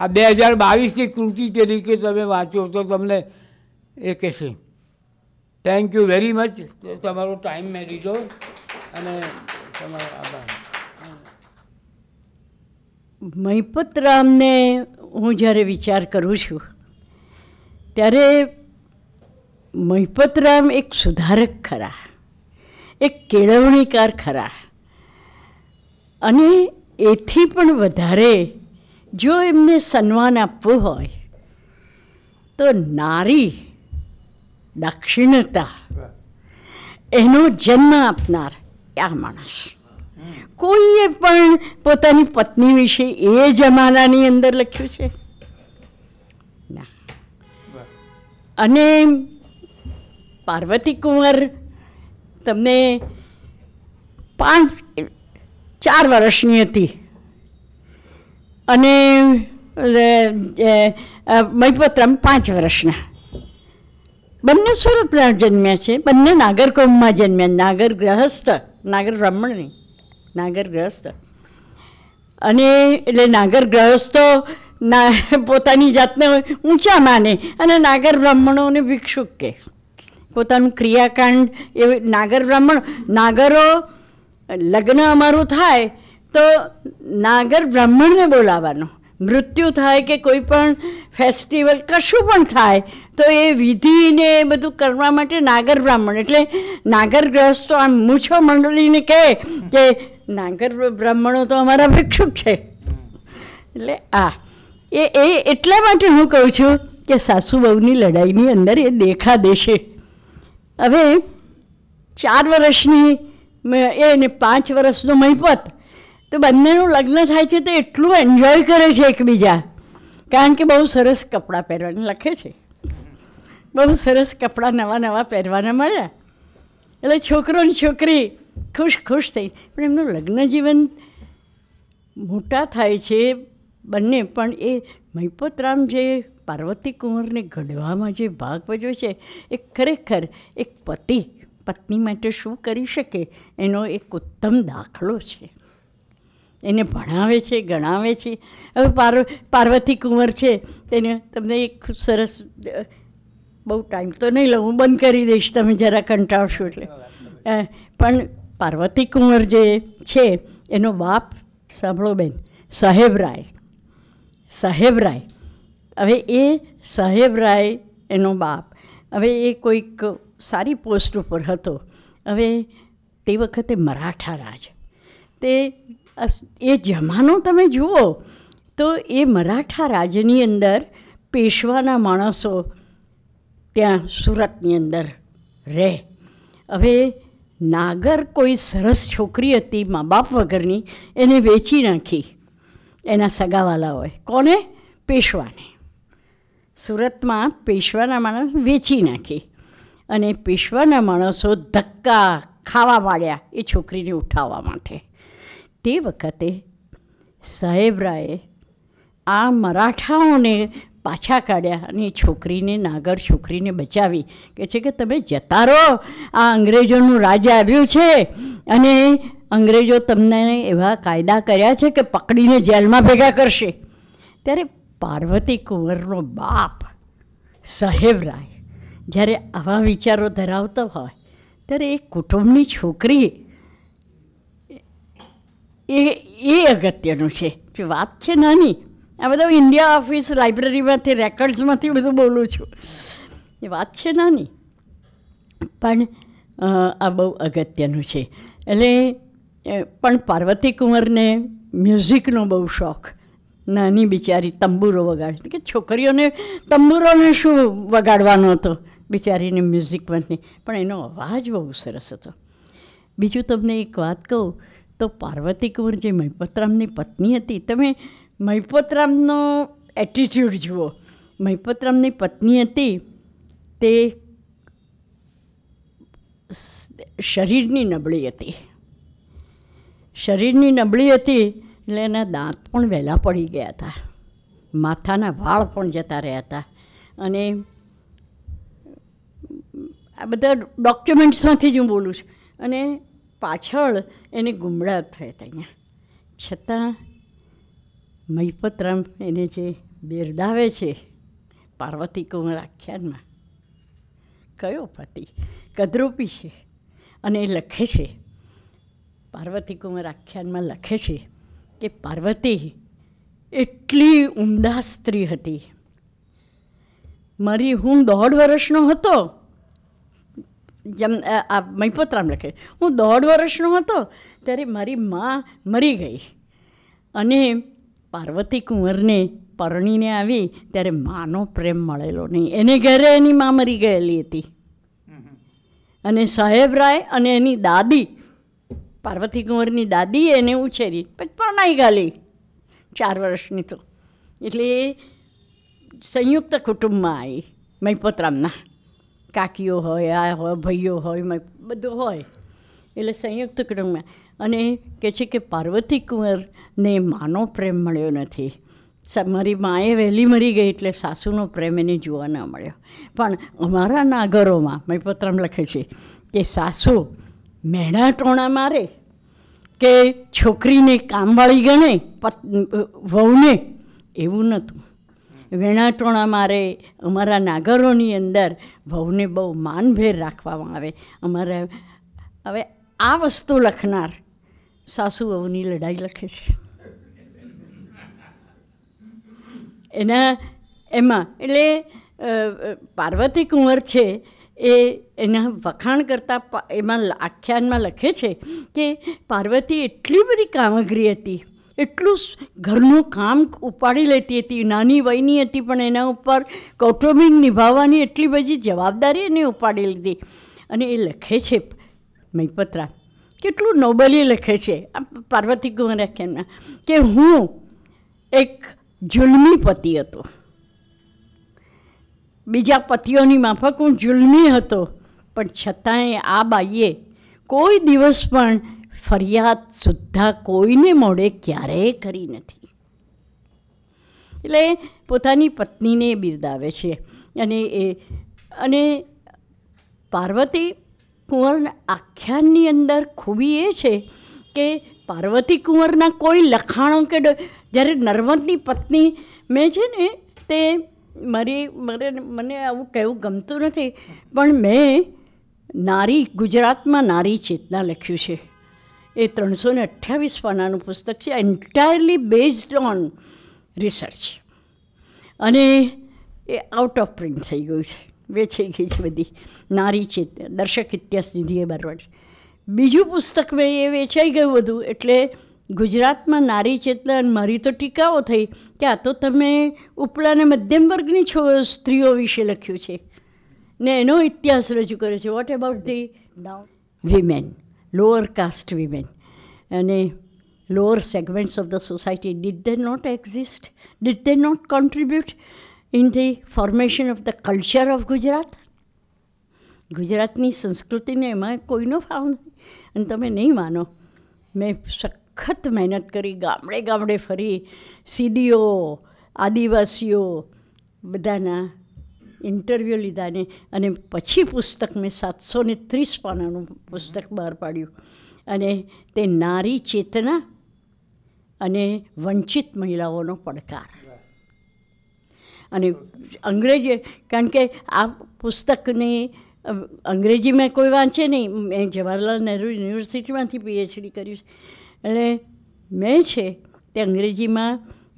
आ 2022 की कृति तरीके तब वाँचो तो तमने ए कहेशे। थैंक यू वेरी मच, तमारो टाइम मैं लीधो अने तमारो आभार। महिपतराम ने हूँ जयरे विचार करूँ छूँ त्यारे महिपतराम एक सुधारक खरा, एक केळवणीकार खरा, अने एथी पण वधारे જો એમને સન્માન આપવું હોય તો નારી દક્ષિણતા એનો જન્મ આપનાર આ માણસ કોઈએ પણ પોતાની પત્ની વિશે એ જમાનાની અંદર લખ્યું છે ના. અને પાર્વતી કુંવર તમને 4 વર્ષની હતી અને મહિપતરામ 5 વર્ષના બંને સુરતમાં જન્મ્યા છે. બંને નાગરકોમમાં જન્મ્યા. નાગર ગ્રહસ્થ, નાગર બ્રાહ્મણ નહીં, નાગર ગ્રહસ્થ. અને એટલે નાગર ગ્રહસ્થો પોતાની જાતને ઊંચા માને અને નાગર બ્રાહ્મણોને ભિક્ષુક કહે. પોતાનું ક્રિયાકાંડ એ નાગર બ્રાહ્મણ નાગરો લગ્ન અમારું થાય તો નાગર બ્રાહ્મણને બોલાવવાનું. મૃત્યુ થાય કે કોઈ પણ ફેસ્ટિવલ કશું પણ થાય તો એ વિધિને એ બધું કરવા માટે નાગર બ્રાહ્મણ, એટલે નાગર ગ્રહસ્થ આમ મૂછો મંડળીને કહે કે નાગર બ્રાહ્મણો તો અમારા ભિક્ષુક છે. એટલે આ એ એટલા માટે હું કહું છું કે સાસુ વહુની લડાઈની અંદર એ દેખાદેશે. હવે 4 વર્ષની એને 5 વર્ષનો મહિપત, તો બંનેનું લગ્ન થાય છે તો એટલું એન્જોય કરે છે એકબીજા, કારણ કે બહુ સરસ કપડાં પહેરવાનું લખે છે. બહુ સરસ કપડાં નવા નવા પહેરવાના મળ્યા એટલે છોકરો ને છોકરી ખુશ ખુશ થઈ. પણ એમનું લગ્ન જીવન મોટા થાય છે બંને, પણ એ મહિપતરામ જે પાર્વતી કુંવરને ઘડવામાં જે ભાગ ભજવે છે એ ખરેખર એક પતિ પત્ની માટે શું કરી શકે એનો એક ઉત્તમ દાખલો છે. એને ભણાવે છે, ગણાવે છે. હવે પાર્વતી કુંવર છે તેને તમને એક ખૂબ સરસ, બહુ ટાઈમ તો નહીં લઉં, હું બંધ કરી દઈશ તમે જરા કંટાળશો એટલે. પણ પાર્વતી કુંવર જે છે એનો બાપ, સાંભળો બેન, સાહેબરાય. સાહેબરાય, હવે એ સાહેબરાય એનો બાપ, હવે એ કોઈક સારી પોસ્ટ ઉપર હતો. હવે તે વખતે મરાઠા રાજ, તે એ જમાનો તમે જુઓ તો એ મરાઠા રાજની અંદર પેશવાના માણસો ત્યાં સુરતની અંદર રહે. હવે નાગર કોઈ સરસ છોકરી હતી મા બાપ વગરની, એને વેચી નાખી એના સગાવાલાઓએ. કોને? પેશવાને. સુરતમાં પેશવાના માણસ વેચી નાખી અને પેશવાના માણસો ધક્કા ખાવા માંડ્યા એ છોકરીને ઉઠાવવા માટે. તે વખતે સાહેબરાયે આ મરાઠાઓને પાછા કાઢ્યા અને છોકરીને, નાગર છોકરીને બચાવી. કહે છે કે તમે જતા રહો, આ અંગ્રેજોનું રાજ આવ્યું છે અને અંગ્રેજો તમને એવા કાયદા કર્યા છે કે પકડીને જેલમાં ભેગા કરશે. ત્યારે પાર્વતી કુંવરનો બાપ સાહેબરાય જ્યારે આવા વિચારો ધરાવતો હોય ત્યારે એ કુટુંબની છોકરી એ અગત્યનું છે. જે વાત છે નાની, આ બધા ઇન્ડિયા ઓફિસ લાઇબ્રેરીમાંથી રેકર્ડ્સમાંથી બધું બોલું છું, એ વાત છે નાની, પણ આ બહુ અગત્યનું છે. એટલે પણ પાર્વતી કુંવરને મ્યુઝિકનો બહુ શોખ. નાની બિચારી તંબુરો વગાડતી, કે છોકરીઓને તંબુરોને શું વગાડવાનો હતો બિચારીને મ્યુઝિકમાંથી, પણ એનો અવાજ બહુ સરસ હતો. બીજું તમને એક વાત કહું તો પાર્વતી કુંવર જે મહિપતરામની પત્ની હતી, તમે મહિપતરામનો એટીટ્યૂડ જુઓ. મહિપતરામની પત્ની હતી તે શરીરની નબળી હતી. શરીરની નબળી હતી એટલે એના દાંત પણ વહેલા પડી ગયા હતા, માથાના વાળ પણ જતા રહ્યા હતા. અને આ બધા ડોક્યુમેન્ટ્સમાંથી જ હું બોલું છું. અને પાછળ એને ગુમડા થયા હતા અહીંયા, છતાં મહિપતરામ એને જે બિરદાવે છે પાર્વતી કુંવર આખ્યાનમાં, કયો પતિ કદરૂપી છે. અને એ લખે છે, પાર્વતી કુંવર આખ્યાનમાં લખે છે કે પાર્વતી એટલી ઉમદા સ્ત્રી હતી. મારી હું 1.5 વર્ષનો હતો, જેમ આ મહિપતરામ લખે, હું 1.5 વર્ષનો હતો ત્યારે મારી મા મરી ગઈ અને पार्वती कुंवरने परણીને આવી ત્યારે માનો પ્રેમ મળેલો નહીં. એને ઘરે એની મા મરી ગયેલી હતી અને સાહેબરાય અને એની દાદી, પાર્વતી કુંવરની દાદી એને ઉછેરી, પછી પરણાઈ ગાલી 4 વર્ષની. તો એટલે સંયુક્ત કુટુંબમાં આવી મહિપતરામના કાકીઓ હોય, આ હોય, ભાઈઓ હોય, બધું હોય, એટલે સંયુક્ત કુટુંબમાં. અને કહે છે કે પાર્વતી કુંવરને માનો પ્રેમ મળ્યો નથી. મારી માએ વહેલી મરી ગઈ એટલે સાસુનો પ્રેમ એને જોવા ના મળ્યો. પણ અમારા નાગરોમાં મહિપતરામ લખે છે કે સાસુ મેણા ટોણા મારે, કે છોકરીને કામવાળી ગણે, વહુને એવું નહોતું. વેણા ટોણા મારે અમારા નાગરોની અંદર વહુને બહુ માનભેર રાખવામાં આવે. અમારે હવે આ વસ્તુ લખનાર સાસુ વહુની લડાઈ લખે છે એના એમાં. એટલે પાર્વતી કુંવર છે એ એના વખાણ કરતાં એમાં આખ્યાનમાં લખે છે કે પાર્વતી એટલી બધી કામગીરી હતી, એટલું ઘરનું કામ ઉપાડી લેતી હતી. નાની વયની હતી પણ એના ઉપર કૌટુંબિક નિભાવવાની એટલી બધી જવાબદારી એને ઉપાડી લીધી. અને એ લખે છે મહિપતરા, કેટલું નોબલી લખે છે આ પાર્વતી કુંવર આખ્યાનમાં, કે હું એક જુલ્મી પતિ હતો, બીજા પતિઓની માફક હું જુલ્મી હતો, પણ છતાંય આ બાઈએ કોઈ દિવસ પણ ફરિયાદ સુદ્ધા કોઈને મોડે ક્યારેય કરી નથી. એટલે પોતાની પત્નીને બિરદાવે છે. અને પાર્વતી કુંવરના આખ્યાનની અંદર ખૂબી એ છે કે પાર્વતી કુંવરના કોઈ લખાણો કે જ્યારે નર્મદની પત્ની મેં છે ને તે મને આવું કહેવું ગમતું નથી, પણ મેં ગુજરાતમાં નારી ચેતના લખ્યું છે. એ 328 પાનાનું પુસ્તક છે, એન્ટાયરલી બેઝડ ઓન રિસર્ચ, અને એ આઉટ ઓફ પ્રિન્ટ થઈ ગયું છે, વેચાઈ ગઈ છે બધી. નારી ચેતના દર્શક ઇતિહાસ દીધી એ 12 વર્ષ. બીજું પુસ્તક મેં એ વેચાઈ ગયું બધું. એટલે ગુજરાતમાં નારી ચેતના, મારી તો ટીકાઓ થઈ કે આ તો તમે ઉપલા અને મધ્યમ વર્ગની સ્ત્રીઓ વિશે લખ્યું છે ને એનો ઇતિહાસ રજૂ કર્યો છે. What about the down women, lower caste women અને lower segments of the society? Did they not exist? Did they not contribute in the formation of the culture of Gujarat? ગુજરાતની સંસ્કૃતિને એમાં કોઈનો ફાવ નથી. અને તમે નહીં માનો, મેં સખત મહેનત કરી, ગામડે ગામડે ફરી, સીડીઓ, આદિવાસીઓ બધાના ઇન્ટરવ્યૂ લીધાને, અને પછી પુસ્તક મેં 730 પાનાનું પુસ્તક બહાર પાડ્યું. અને તે નારી ચેતના અને વંચિત મહિલાઓનો પડકાર. અને અંગ્રેજી, કારણ કે આ પુસ્તકની અંગ્રેજીમાં કોઈ વાંચે નહીં, મેં જવાહરલાલ નહેરુ યુનિવર્સિટીમાંથી પીએચડી કર્યું છે, એટલે મેં છે તે અંગ્રેજીમાં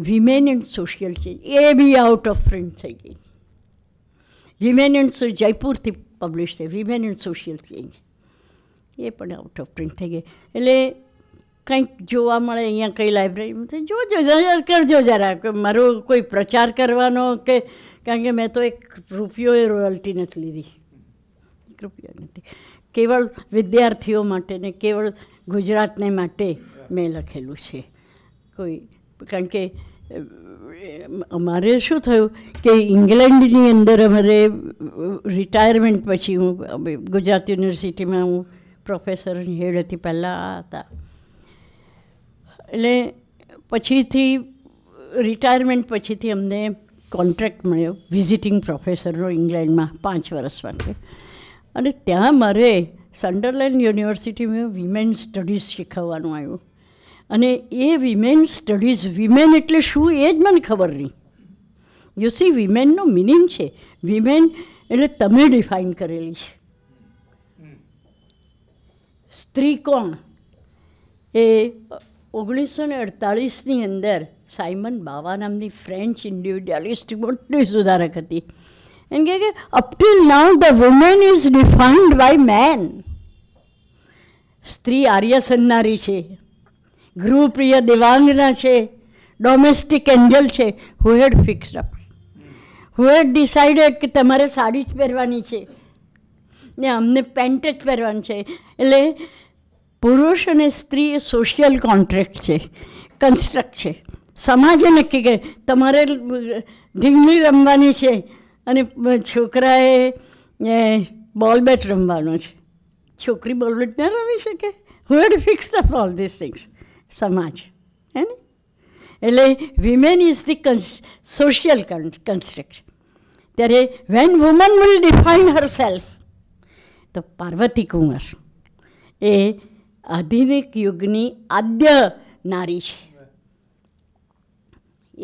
વિમેન એન્ડ સોશિયલ ચેન્જ, એ બી આઉટ ઓફ પ્રિન્ટ થઈ ગઈ. વિમેન એન્ડ જયપુરથી પબ્લિશ થઈ, વિમેન એન્ડ સોશિયલ ચેન્જ, એ પણ આઉટ ઓફ પ્રિન્ટ થઈ ગઈ. એટલે કંઈક જોવા મળે અહીંયા, કંઈ લાઇબ્રેરીમાં જોજો કરજો જરા, મારો કોઈ પ્રચાર કરવાનો કે, કારણ કે મેં તો એક રૂપિયો એ રોયલ્ટી નથી લીધી, રૂપિયા નથી. કેવળ વિદ્યાર્થીઓ માટે ને કેવળ ગુજરાતને માટે મેં લખેલું છે. કોઈ, કારણ કે અમારે શું થયું કે ઇંગ્લેન્ડની અંદર અમારે રિટાયરમેન્ટ પછી હું ગુજરાત યુનિવર્સિટીમાં હું પ્રોફેસરની હેડ હતી, પહેલાં આ હતા, એટલે પછીથી રિટાયરમેન્ટ પછીથી અમને કોન્ટ્રાક્ટ મળ્યો વિઝિટિંગ પ્રોફેસરનો ઇંગ્લેન્ડમાં 5 વર્ષ માટે. અને ત્યાં મારે સન્ડરલેન્ડ યુનિવર્સિટીમાં વિમેન સ્ટડીઝ શીખવવાનું આવ્યું. અને એ વિમેન સ્ટડીઝ, વિમેન એટલે શું એ જ મને ખબર નહીં. યુ સી, વિમેનનો મિનિંગ છે, વિમેન એટલે તમે ડિફાઇન કરેલી છે, સ્ત્રી કોણ. એ 1948ની અંદર સાઇમન બાવા નામની ફ્રેન્ચ ઇન્ડિવિડ્યુઅલિસ્ટ મોટી સુધારક હતી. And again, up till now the woman is defined by man. સ્ત્રી આર્ય સન્નારી છે, ગૃહપ્રિય દેવાંગના છે, ડોમેસ્ટિક એન્જલ છે who had fixed up who had decided કે તમારે સાડી જ પહેરવાની છે ને અમને પેન્ટ જ પહેરવાનું છે. એટલે પુરુષ અને સ્ત્રી એ સોશિયલ કોન્ટ્રેક્ટ છે, કન્સ્ટ્રક્ટ છે. સમાજે નક્કી કરે તમારે ઢીંગલી રમવાની છે અને છોકરાએ બોલ બેટ રમવાનો છે, છોકરી બોલ બેટ ન રમી શકે. Who had fixed up all this things સમાજ હે ને. એટલે women is the social construct. ત્યારે when woman will define herself તો પાર્વતી કુંવર એ આધુનિક યુગની આદ્ય નારી છે.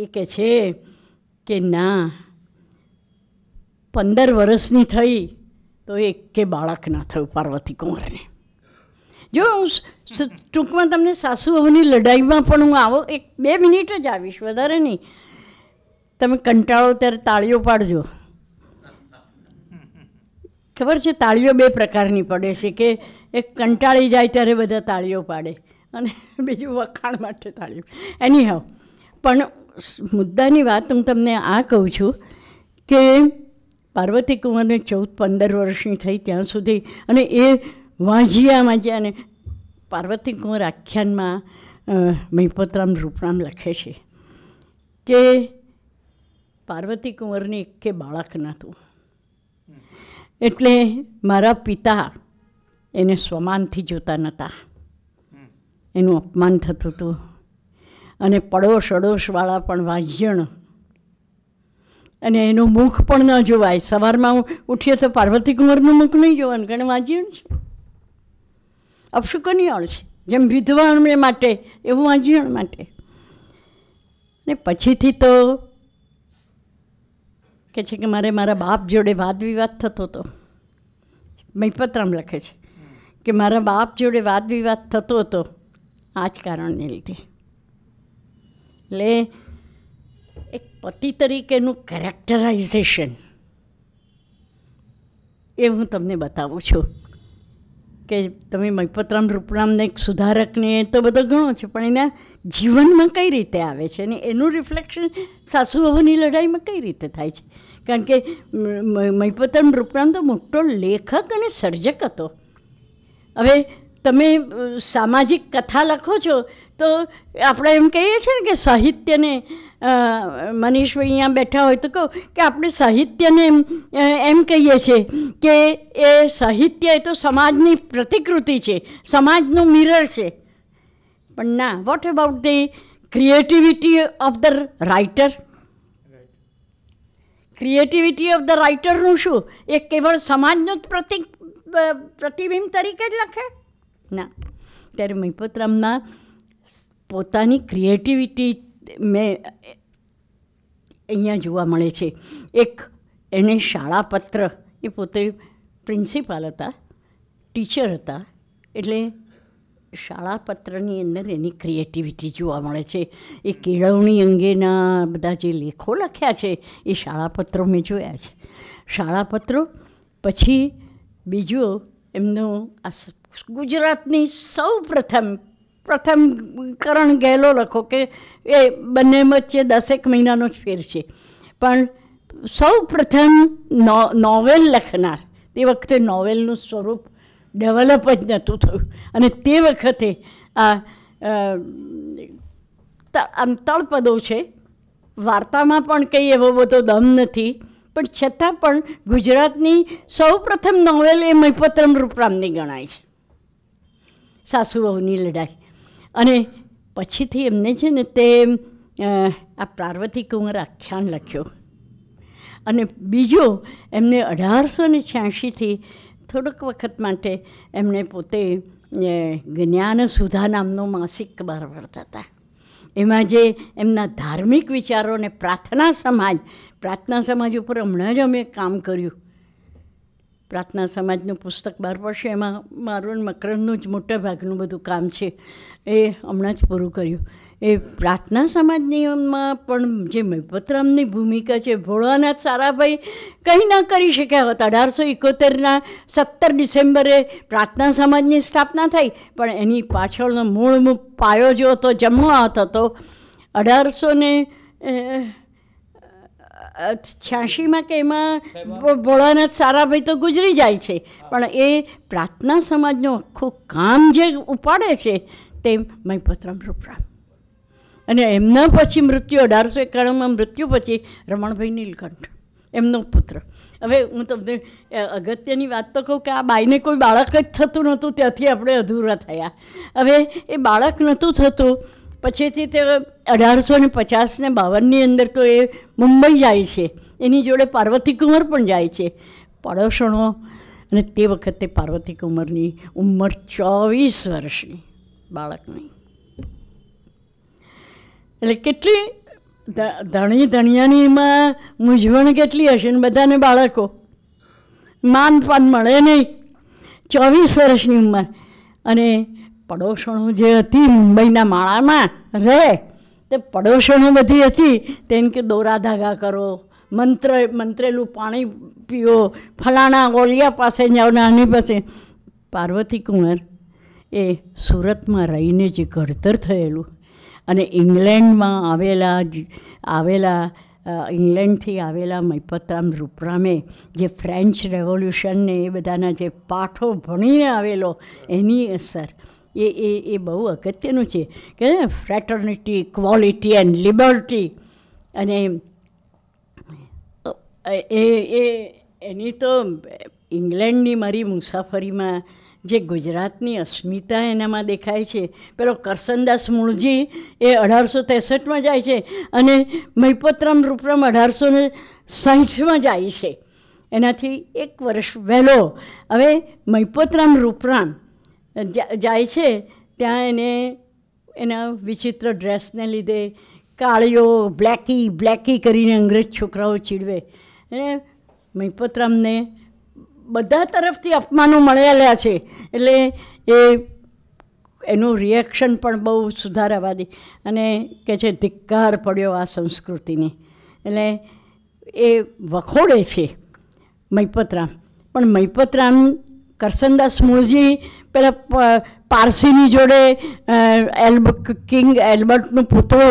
એ કહે છે કે ના 15 વર્ષની થઈ તો એકે બાળક ના થયું પાર્વતી કુંવરને. જો હું ટૂંકમાં તમને સાસુ વહુની લડાઈમાં પણ હું આવો 1-2 મિનિટ જ આવીશ, વધારે નહીં. તમે કંટાળો ત્યારે તાળીઓ પાડજો. ખબર છે તાળીઓ 2 પ્રકારની પડે છે, કે એક કંટાળી જાય ત્યારે બધા તાળીઓ પાડે અને બીજું વખાણ માટે તાળીઓ. એની હાવ પણ મુદ્દાની વાત હું તમને આ કહું છું કે પાર્વતી કુંવરને 14-15 વર્ષની થઈ ત્યાં સુધી અને એ વાંજિયામાં જ્યાં પાર્વતી કુંવર આખ્યાનમાં મહિપતરામ રૂપરામ લખે છે કે પાર્વતી કુંવરની એકે બાળક નહોતું, એટલે મારા પિતા એને સ્વમાનથી જોતા નહોતા, એનું અપમાન થતું હતું અને પડોશ અડોશવાળા પણ વાંજિયણ અને એનું મુખ પણ ન જોવાય. સવારમાં ઉઠીએ તો પાર્વતી કુંવરનું મુખ નહીં જોવાનું કારણ વાંજિયણ છે, અપશુકનીય છે, જેમ વિધવાણ માટે એવું વાંજિયણ માટે. ને પછીથી તો કહે છે કે મારે મારા બાપ જોડે વાદ વિવાદ થતો હતો. મહિપતરામ લખે છે કે મારા બાપ જોડે વાદ વિવાદ થતો હતો આ જ કારણને લીધે. એટલે એક પતિ તરીકેનું કેરેક્ટરાઇઝેશન એ હું તમને બતાવું છું કે તમે મહિપતરામ રૂપરામને એક સુધારકને તો બધો ઘણો છે પણ એના જીવનમાં કઈ રીતે આવે છે અને એનું રિફ્લેક્શન સાસુ વહુની લડાઈમાં કઈ રીતે થાય છે. કારણ કે મહિપતરામ રૂપરામ તો મોટો લેખક અને સર્જક હતો. હવે તમે સામાજિક કથા લખો છો તો આપણે એમ કહીએ છીએ ને કે સાહિત્યને મનીષભાઈ અહીંયા બેઠા હોય તો કહું કે આપણે સાહિત્યને એમ કહીએ છીએ કે એ સાહિત્ય એ તો સમાજની પ્રતિકૃતિ છે, સમાજનું મિરર છે. પણ ના, what about the creativity of the writer? Creativity of the રાઇટરનું શું? એ કેવળ સમાજનું જ પ્રતિબિંબ તરીકે જ લખે? ના. ત્યારે મહિપતરામના પોતાની ક્રિએટિવિટી મેં અહીંયા જોવા મળે છે. એક એને શાળાપત્ર, એ પોતે પ્રિન્સિપાલ હતા, ટીચર હતા, એટલે શાળાપત્રની અંદર એની ક્રિએટિવિટી જોવા મળે છે. એ કેળવણી અંગેના બધા જે લેખો લખ્યા છે એ શાળાપત્રો મેં જોયા છે, શાળાપત્રો. પછી બીજો એમનો આ ગુજરાતની સૌ પ્રથમ કરણ ગહેલો લખો કે એ બંને વચ્ચે 10-1 મહિનાનો જ ફેર છે, પણ સૌ પ્રથમ નોવેલ લખનાર. તે વખતે નોવેલનું સ્વરૂપ ડેવલપ જ નહોતું થયું અને તે વખતે આમ તળપદો છે, વાર્તામાં પણ કંઈ એવો બધો દમ નથી, પણ છતાં પણ ગુજરાતની સૌ પ્રથમ નોવેલ એ મહિપતરામ રૂપરામની ગણાય છે, સાસુ વહુની લડાઈ. અને પછીથી એમને છે ને તે આ પાર્વતી કુંવર આખ્યાન લખ્યું. અને બીજો એમને 1886થી થોડોક વખત માટે એમણે પોતે જ્ઞાન સુધા નામનું માસિક બહાર પાડતા હતા. એમાં જે એમના ધાર્મિક વિચારોને પ્રાર્થના સમાજ ઉપર હમણાં જ અમે કામ કર્યું. પ્રાર્થના સમાજનું પુસ્તક બહાર પડશે, એમાં મારું મકરંદનું જ મોટા ભાગનું બધું કામ છે, એ હમણાં જ પૂરું કર્યું. એ પ્રાર્થના સમાજનીમાં પણ જે મહિપતરામની ભૂમિકા છે, ભોળાનાથ સારાભાઈ કંઈ ના કરી શક્યા હોત. 1871ના 17 ડિસેમ્બરે પ્રાર્થના સમાજની સ્થાપના થઈ, પણ એની પાછળનો મૂળ પાયો જો હતો, જમવા હતો, 1886 में के भोलानाथ साराभाई तो गुजरी जाए छे, पण ए प्रार्थना समाजनो आखो काम जे उपाड़े छे ते महिपतराम रूपराम अने एमना पछी मृत्यु 1891 में मृत्यु पछी रमणभाई नीलकंठ एमनो पुत्र। हवे हूँ तमने अगत्यनी बात तो कहूँ कि आ बाईने कोई बाळक ज थतुं नहोतुं, त्याथी आपणे अधूरा थया। हवे ए बाळक नहोतुं थतुं पछीथी ते 1850 ने 52 अंदर तो ये मुंबई जाए छे, एनी जोड़े पार्वती कुंवर पण जाए छे पड़ोसणो। अने ते वखते पार्वती कुंवरनी उंमर 24 वर्षनी बाळकनी, एटले केटली धणी धणियानी मां मूंझवण केटली हशे ने बधाने बाळको मान पान मळे नहीं। 24 वर्षनी उंमर अने पड़ोसणों जे हती मुंबईना माळामां रहे ते पड़ोसणों बधी हती तेन के दोरा धागा करो, मंत्रेलू पाणी पीओ, फलाणा ओलिया पासे जाओ, नानी पासे। पार्वती कुंवर ए सूरत में रहीने जे घडतर थयेलू अने इंग्लेंडथी आवेला महिपतराम रूपरामे जे फ्रेंच रेवोल्यूशन ने ए बधाना जे पाठो भणीने आवेलो एनी असर ये बहु अगत्यनु छे के फ्रेटर्निटी, इक्वालिटी एंड लिबर्टी अने एनी तो इंग्लेंडनी मारी मुसाफरी में जे गुजरातनी अस्मिता एना में देखाय छे। पेलो करसन दास मुळजी ए 1863 में जाए छे अने महिपतराम रूपराम 1860 में जाए छे, एनाथी एक वर्ष वहेलो। हवे महिपतराम रूपराम जाए छे त्यां एना विचित्र ड्रेस ने लीधे काळियो ब्लेकी ब्लेकी करीने अंग्रेज छोकराओ चीडवे, महिपतराम ने बधा तरफथी अपमानो मळेला छे, एटले एनुं रिएक्शन पण बहु सुधारावादी अने कहे छे धिक्कार पड्यो आ संस्कृतिने, एटले ए वखोड़े छे महिपतराम। पण महिपतराम करसनदास मूळजी पेला पारसीनी जोड़े किंग एल्बर्टनो पुतळो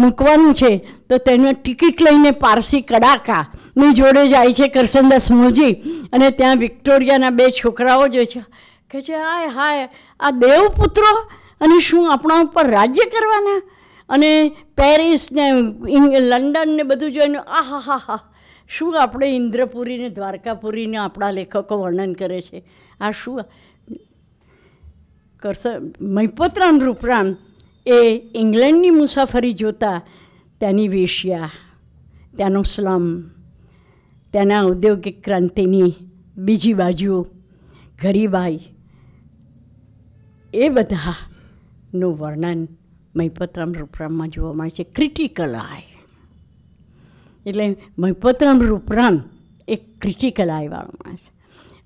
मूकवानुं छे तो तेने टिकिट लईने पारसी कड़ाका नी जोड़े जाए छे करसनदास मूळजी अने त्यां विक्टोरियाना बे छोकराओ जोए छे कहे छे हाय हाय आ देवपुत्रो अने शुं आपणा उपर राज्य करवाना, अने पेरिस ने लंडन ने बधुं जोईने आ हा हा हा शू आपणे इंद्रपुरी ने द्वारकापुरी ने आपणा लेखको वर्णन करे छे आ शू। महिपतराम रूपराम ए इंग्लेंडनी मुसाफरी जोता त्यानी वेश्या, त्यानो स्लम, त्याना औद्योगिक क्रांतिनी बीजी बाजू, गरीबाई ए बधानु वर्णन महिपतराम रूपराम में जोवा मळे छे, क्रिटिकल आय। एटले महिपतराम रूपराम एक क्रिटिकल आय वाळो माणस।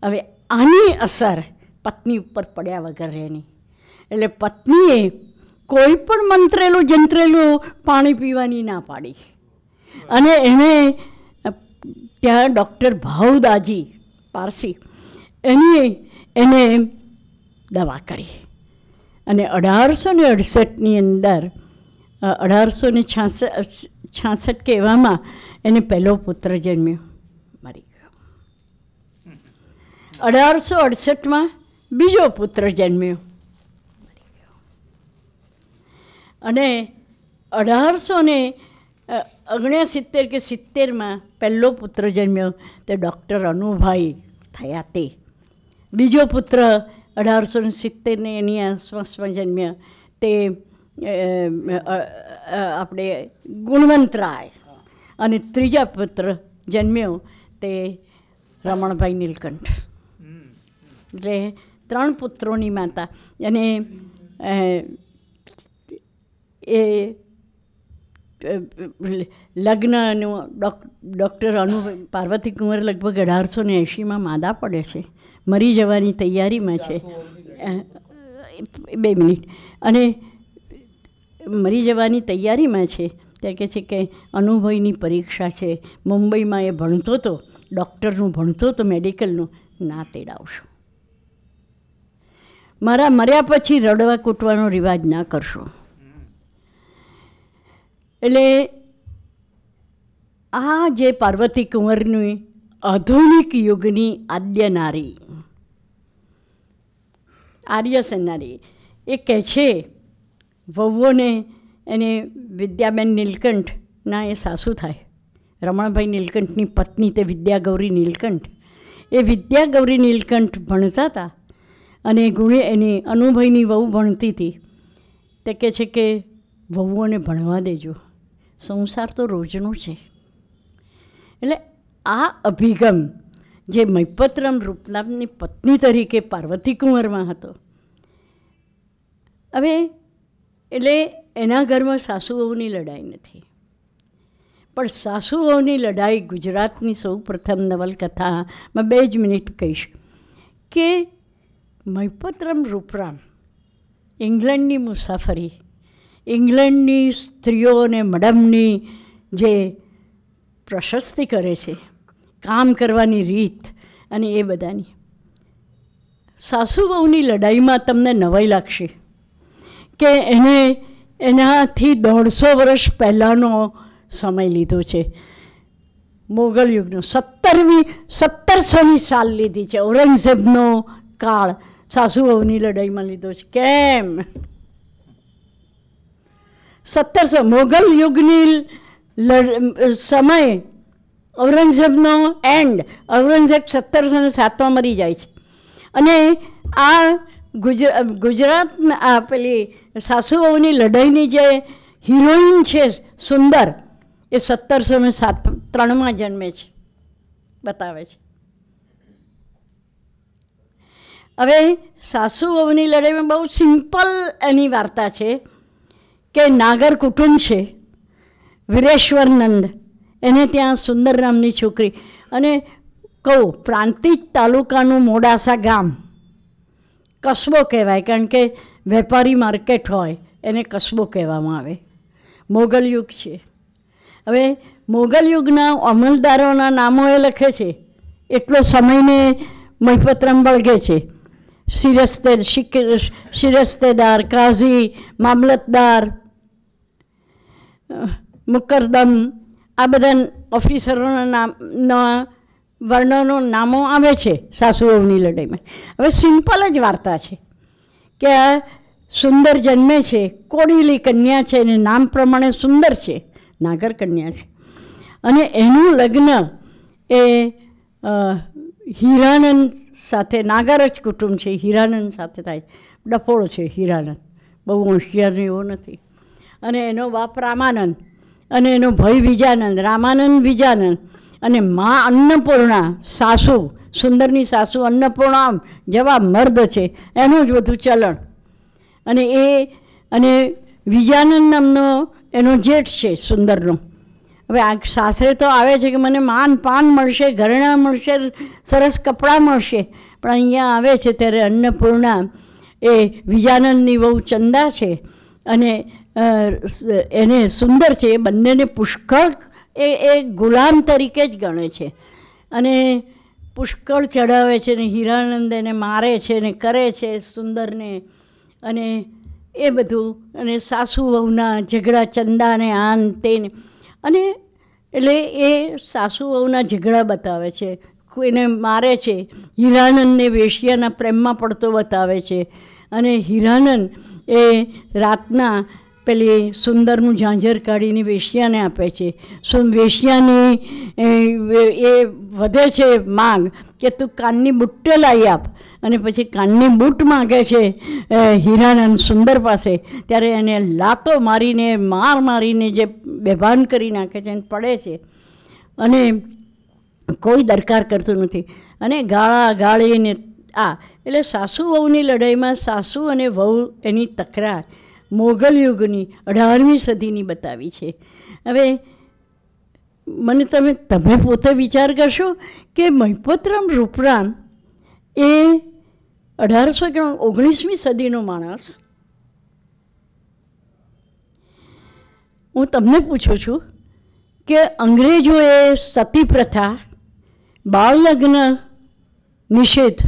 हवे आनी असर पत्नी पर पड़ा वगर रहेनी, एटले पत्नीए कोईपण मंत्रेलू जंत्रेलू पाणी पीवानी ना पाड़ी अने एने त्या डॉक्टर भावदाजी पारसी एने एने दवा करी अने 1868 अंदर 1866 के एवामां एने पहलो पुत्र जन्म्यो, मरी गयो। 1868 में बीजो पुत्र जन्म्यो अने 1869 के 70 में पहलो पुत्र जन्म्यो तो डॉक्टर अनुभाई थया ते। बीजो पुत्र 1870 ने एनी आसपास में जन्म्यो ते आपणे गुणवंतराय, अने त्रीजा पुत्र जन्म्यो ते रमणभाई नीलकंठ। एटले त्रण पुत्रोनी माता अने लग्न डॉक्टर पार्वती कुंवर लगभग 1880 में मादा पड़े छे, मरी जवानी तैयारी में छे, 2 मिनिट अने मरी जवानी तैयारी में छे त्यारे कहे छे के अनुभवनी परीक्षा छे, मुंबई में ए भणतो तो डॉक्टरनु भणतो तो मेडिकलनु ना तेड़ावशो, मारा मर्या पछी रडवा कूटवानो रिवाज ना करशो। એટલે આ જે પાર્વતી કુંવરની આધુનિક યુગની આદ્ય નારી આર્ય સેનારી એ કહે છે વહુઓને એને વિદ્યાબેન નીલકંઠના એ સાસુ થાય. રમણભાઈ નીલકંઠની પત્ની તે વિદ્યાગૌરી નીલકંઠ એ વિદ્યાગૌરી નીલકંઠ ભણતા હતા અને ગુણે એની અનુભવની વહુ ભણતી હતી. તે કહે છે કે વહુઓને ભણવા દેજો, સંસાર તો રોજનો છે. એટલે આ અભિગમ જે મહિપતરામ રૂપલામની પત્ની તરીકે પાર્વતી કુંવરમાં હતો. હવે એટલે એના ઘરમાં સાસુ વહુની લડાઈ નથી, પણ સાસુ વહુની લડાઈ ગુજરાતની સૌ પ્રથમ નવલકથામાં 2 જ મિનિટ કહીશ કે મહિપતરામ રૂપરામ ઇંગ્લેન્ડની મુસાફરી, ઇંગ્લેન્ડની સ્ત્રીઓને મેડમની જે પ્રશસ્તિ કરે છે, કામ કરવાની રીત અને એ બધાની સાસુ વહુની લડાઈમાં તમને નવાઈ લાગશે કે એને એનાથી 150 વર્ષ પહેલાંનો સમય લીધો છે, મોગલ યુગનો 1700ની સાલ લીધી છે, ઔરંગઝેબનો કાળ સાસુ વહુની લડાઈમાં લીધો છે. કેમ 1700 મોગલ યુગની સમય ઔરંગઝેબનો એન્ડ, ઔરંગઝેબ 1707માં મરી જાય છે અને આ ગુજરાતમાં આ પેલી સાસુઓની લડાઈની જે હિરોઈન છે સુંદર એ 1703માં જન્મે છે, બતાવે છે. હવે સાસુઓની લડાઈમાં બહુ સિમ્પલ એની વાર્તા છે કે નાગર કુટુંબ છે, વીરેશ્વરનંદ એને ત્યાં સુંદર નામની છોકરી અને કહું પ્રાંતિજ તાલુકાનું મોડાસા ગામ કસ્બો કહેવાય કારણ કે વેપારી માર્કેટ હોય એને કસ્બો કહેવામાં આવે. મોગલ યુગ છે. હવે મોગલ યુગના અમલદારોના નામો એ લખે છે, એટલો સમયને મહિપતરામ બળગે છે. શિરસ્તેદાર, કાઝી, મામલતદાર, મુકરદમ આ બધા ઓફિસરોના નામના વર્ણનો નામો આવે છે સાસુ વહુની લડાઈમાં. હવે સિમ્પલ જ વાર્તા છે કે આ સુંદર જન્મે છે, કોડીલી કન્યા છે અને નામ પ્રમાણે સુંદર છે, નાગર કન્યા છે અને એનું લગ્ન એ હીરાનંદ સાથે, નાગર જ કુટુંબ છે, હીરાનંદ સાથે થાય છે. ડફોળ છે હીરાનંદ, બહુ હોશિયાર એવો નથી અને એનો બાપ રામાનંદ અને એનો ભાઈ વિજાનંદ, રામાનંદ વિજાનંદ અને મા અન્નપૂર્ણા સાસુ, સુંદરની સાસુ અન્નપૂર્ણા આમ જેવા મર્દ છે એનું જ બધું ચલણ અને એ અને વિજાનંદ નામનો એનો જેઠ છે સુંદરનો. હવે આ સાસરે તો આવે છે કે મને માન પાન મળશે, ઘરેણા મળશે, સરસ કપડાં મળશે, પણ અહીંયા આવે છે ત્યારે અન્નપૂર્ણા એ વિજાનંદની બહુ ચંદા છે અને એને સુંદર છે, એ બંનેને પુષ્કળ એ ગુલામ તરીકે જ ગણે છે અને પુષ્કળ ચડાવે છે ને હીરાનંદ એને મારે છે ને કરે છે સુંદરને અને એ બધું અને સાસુ વહુના ઝઘડા ચંદાને આન તેને અને એટલે એ સાસુ વહુના ઝઘડા બતાવે છે, કોઈને મારે છે, હીરાનંદને વેશ્યાના પ્રેમમાં પડતો બતાવે છે અને હીરાનંદ એ રાતના પેલી સુંદરનું ઝાંઝર કાઢીને વેશ્યાને આપે છે. વેશ્યાની એ વધે છે માંગ કે તું કાનની બુટ્ટે લાવી આપ અને પછી કાનની બૂટ માગે છે હીરાનંદ સુંદર પાસે, ત્યારે એને લાતો મારીને માર મારીને જે બેભાન કરી નાખે છે અને પડે છે અને કોઈ દરકાર કરતું નથી અને ગાળા ગાળીને આ એટલે સાસુ વહુની લડાઈમાં સાસુ અને વહુ એની તકરાર મોગલ યુગની 18મી સદીની બતાવી છે. હવે મને તમે પોતે વિચાર કરશો કે મહિપતરામ રૂપરામ એ 19મી સદીનો માણસ, હું તમને પૂછું છું કે અંગ્રેજોએ સતી પ્રથા, બાળલગ્ન નિષેધ,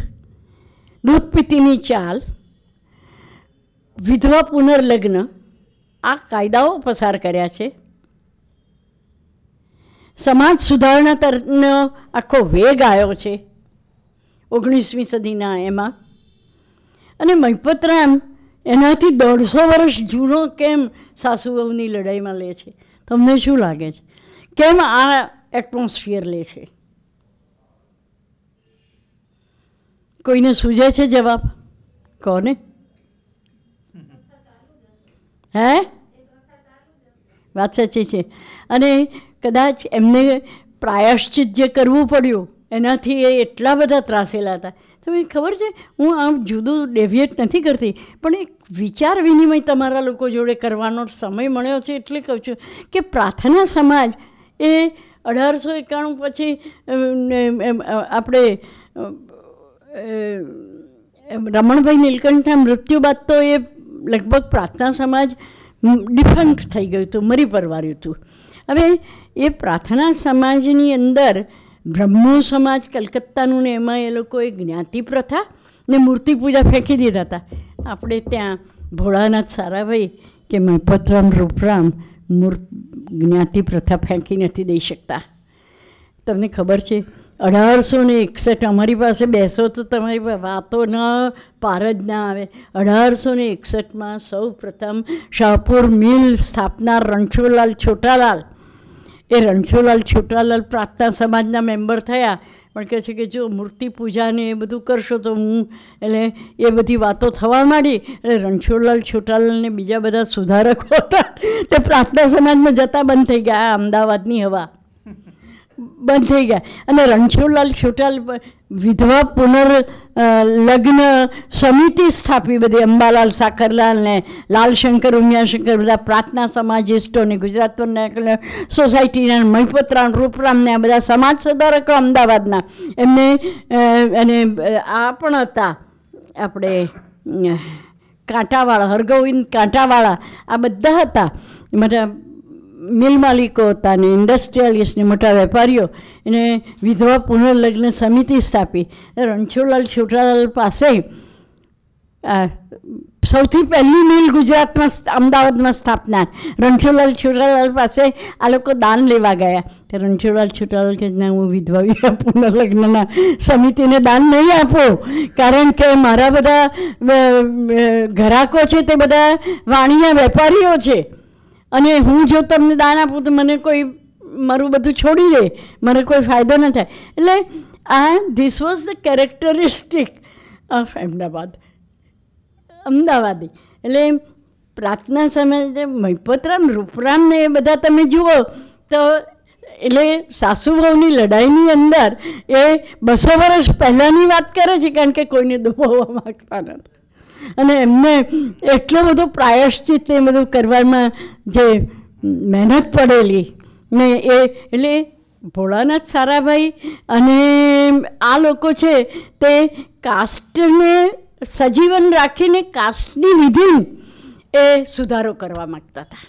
દૂધપીતીની ચાલ, વિધવા પુનર્લગ્ન આ કાયદાઓ પસાર કર્યા છે સમાજ સુધારણા તરફનો આખો વેગ આવ્યો છે 19મી સદીના એમાં. અને મહિપતરામ એનાથી 150 વર્ષ જૂનો કેમ સાસુ વહુની લડાઈમાં લે છે? તમને શું લાગે છે કેમ આ એટમોસ્ફિયર લે છે? કોઈને સૂઝે છે જવાબ? કોને? હે, વાત સાચી છે. અને કદાચ એમને પ્રાયશ્ચિત જે કરવું પડ્યું એનાથી એ એટલા બધા ત્રાસેલા હતા. તમને ખબર છે, હું આમ જુદું ડેવિએટ નથી કરતી, પણ એક વિચાર વિનિમય તમારા લોકો જોડે કરવાનો સમય મળ્યો છે એટલે કહું છું કે પ્રાર્થના સમાજ એ 1891 પછી આપણે રમણભાઈ નીલકંઠના મૃત્યુ બાદ તો એ લગભગ પ્રાર્થના સમાજ ડિફંક્ટ થઈ ગયું હતું, મરી પરવાર્યું હતું. હવે એ પ્રાર્થના સમાજની અંદર બ્રહ્મો સમાજ કલકત્તાનું ને એમાં એ લોકોએ જ્ઞાતિ પ્રથા ને મૂર્તિ પૂજા ફેંકી દીધા હતા. આપણે ત્યાં ભોળાનાથ સારાભાઈ કે મહિપતરામ રૂપરામ જ્ઞાતિ પ્રથા ફેંકી નથી દઈ શકતા. તમને ખબર છે 1861 અમારી પાસે બેસો તો તમારી વાતો ન પાર જ ના આવે. 1861માં સૌ પ્રથમ શાહપુર મિલ સ્થાપનાર રણછોડલાલ છોટાલાલ, એ રણછોડલાલ છોટાલાલ પ્રાર્થના સમાજના મેમ્બર થયા, પણ કહે છે કે જો મૂર્તિ પૂજાને એ બધું કરશો તો હું, એટલે એ બધી વાતો થવા માંડી એટલે રણછોડલાલ છોટાલાલને બીજા બધા સુધારકો હતા તે પ્રાર્થના સમાજમાં જતા બંધ થઈ ગયા. અમદાવાદની હવા બંધ થઈ ગયા. અને રણછોડલાલ છોટાલાલ વિધવા પુનર્લગ્ન સમિતિ સ્થાપી બધી, અંબાલાલ સાકરલાલ ને લાલશંકર ઉમિયાશંકર બધા પ્રાર્થના સમાજિસ્ટોને, ગુજરાત સોસાયટીના મહિપતરામ રૂપરામને, આ બધા સમાજ સુધારકો અમદાવાદના એમને. અને આ પણ હતા આપણે કાંટાવાળા, હરગોવિંદ કાંટાવાળા, આ બધા હતા બધા મિલ માલિકો હતા ને ઇન્ડસ્ટ્રીયલિસ્ટ ને મોટા વેપારીઓ. એને વિધવા પુનર્લગ્ન સમિતિ સ્થાપી. રણછોડલાલ છોટાલાલ પાસે સૌથી પહેલી મિલ ગુજરાતમાં અમદાવાદમાં સ્થાપનાર રણછોડલાલ છોટાલાલ પાસે આ લોકો દાન લેવા ગયા. રણછોડલાલ છોટાલાલ કે ના, હું વિધવા પુનર્લગ્નના સમિતિને દાન નહીં આપું, કારણ કે મારા બધા ઘરાકો છે તે બધા વાણિયા વેપારીઓ છે, અને હું જો તમને દાન આપું તો મને કોઈ મારું બધું છોડી દે, મને કોઈ ફાયદો ન થાય. એટલે આ this was the characteristic of Ahmedabadi. એટલે પ્રાર્થના સમાજ મહિપતરામ રૂપરામને એ બધા તમે જુઓ તો, એટલે સાસુ વહુની લડાઈની અંદર એ 200 વર્ષ પહેલાંની વાત કરે છે, કારણ કે કોઈને દુભાવવા માગતા નથી. અને એમને એટલો બધો પ્રાયશ્ચિત એ બધું કરવામાં જે મહેનત પડેલી ને એ, એટલે ભોળાનાથ સારાભાઈ અને આ લોકો છે તે કાસ્ટને સજીવન રાખીને કાસ્ટની વિધિ એ સુધારો કરવા માગતા હતા.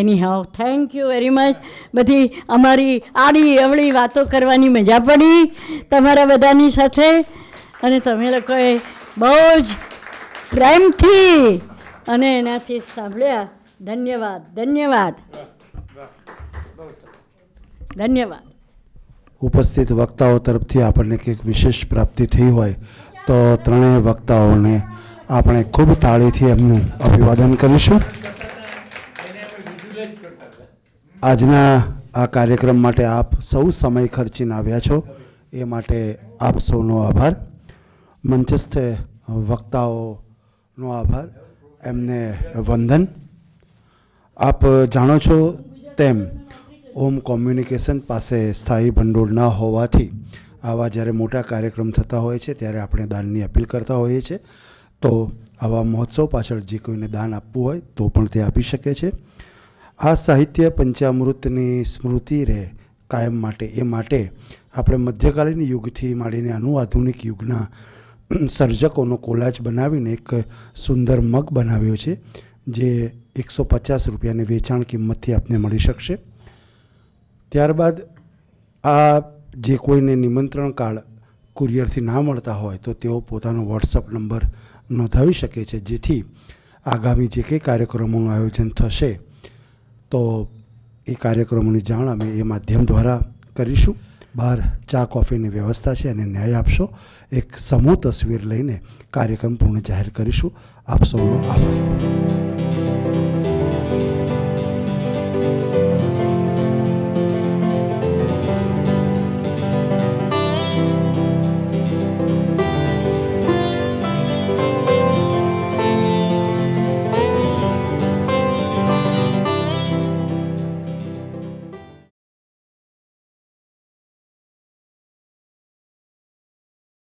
Anyhow thank you very much. બધી અમારી આડી અવળી વાતો કરવાની મજા પડી તમારા બધાની સાથે, અને તમે લોકોએ બહુ જ પ્રેમથી અને એનાથી સાંભળ્યા. ધન્યવાદ, ધન્યવાદ, ધન્યવાદ. ઉપસ્થિત વક્તાઓ તરફથી આપણને કંઈક વિશેષ પ્રાપ્તિ થઈ હોય તો ત્રણેય વક્તાઓને આપણે ખૂબ તાળીથી એમનું અભિવાદન કરીશું. આજના આ કાર્યક્રમ માટે આપ સૌ સમય ખર્ચીને આવ્યા છો એ માટે આપ સૌનો આભાર. મંચસ્થ વક્તાઓ નો આભાર, એમને વંદન. આપ જાણો છો તેમ ઓમ કોમ્યુનિકેશન પાસે સ્થાયી ભંડોળ ન હોવાથી આવા જ્યારે મોટા કાર્યક્રમ થતા હોય છે ત્યારે આપણે દાનની અપીલ કરતા હોઈએ છીએ. તો આવા મહોત્સવ પાછળ જે કોઈને દાન આપવું હોય તો પણ તે આપી શકે છે. આ સાહિત્ય પંચામૃતની સ્મૃતિ રહે કાયમ માટે એ માટે આપણે મધ્યકાલીન યુગથી માંડીને આધુનિક યુગના સર્જકોનો કોલાજ બનાવીને એક સુંદર મગ બનાવ્યો છે જે 150 રૂપિયાની વેચાણ કિંમતથી આપને મળી શકશે. ત્યારબાદ આ જે કોઈને નિમંત્રણ કાર્ડ કુરિયરથી ના મળતા હોય તો તેઓ પોતાનો વોટ્સઅપ નંબર નોંધાવી શકે છે, જેથી આગામી જે કંઈ કાર્યક્રમોનું આયોજન થશે તો ए कार्यक्रमों की जाण अमे ए माध्यम द्वारा करीशुं। बहार चा कॉफीनी व्यवस्था है, न्याय आपशो। एक समूह तस्वीर लईने कार्यक्रम पूर्ण जाहिर करीशुं। आप सौनो आभार।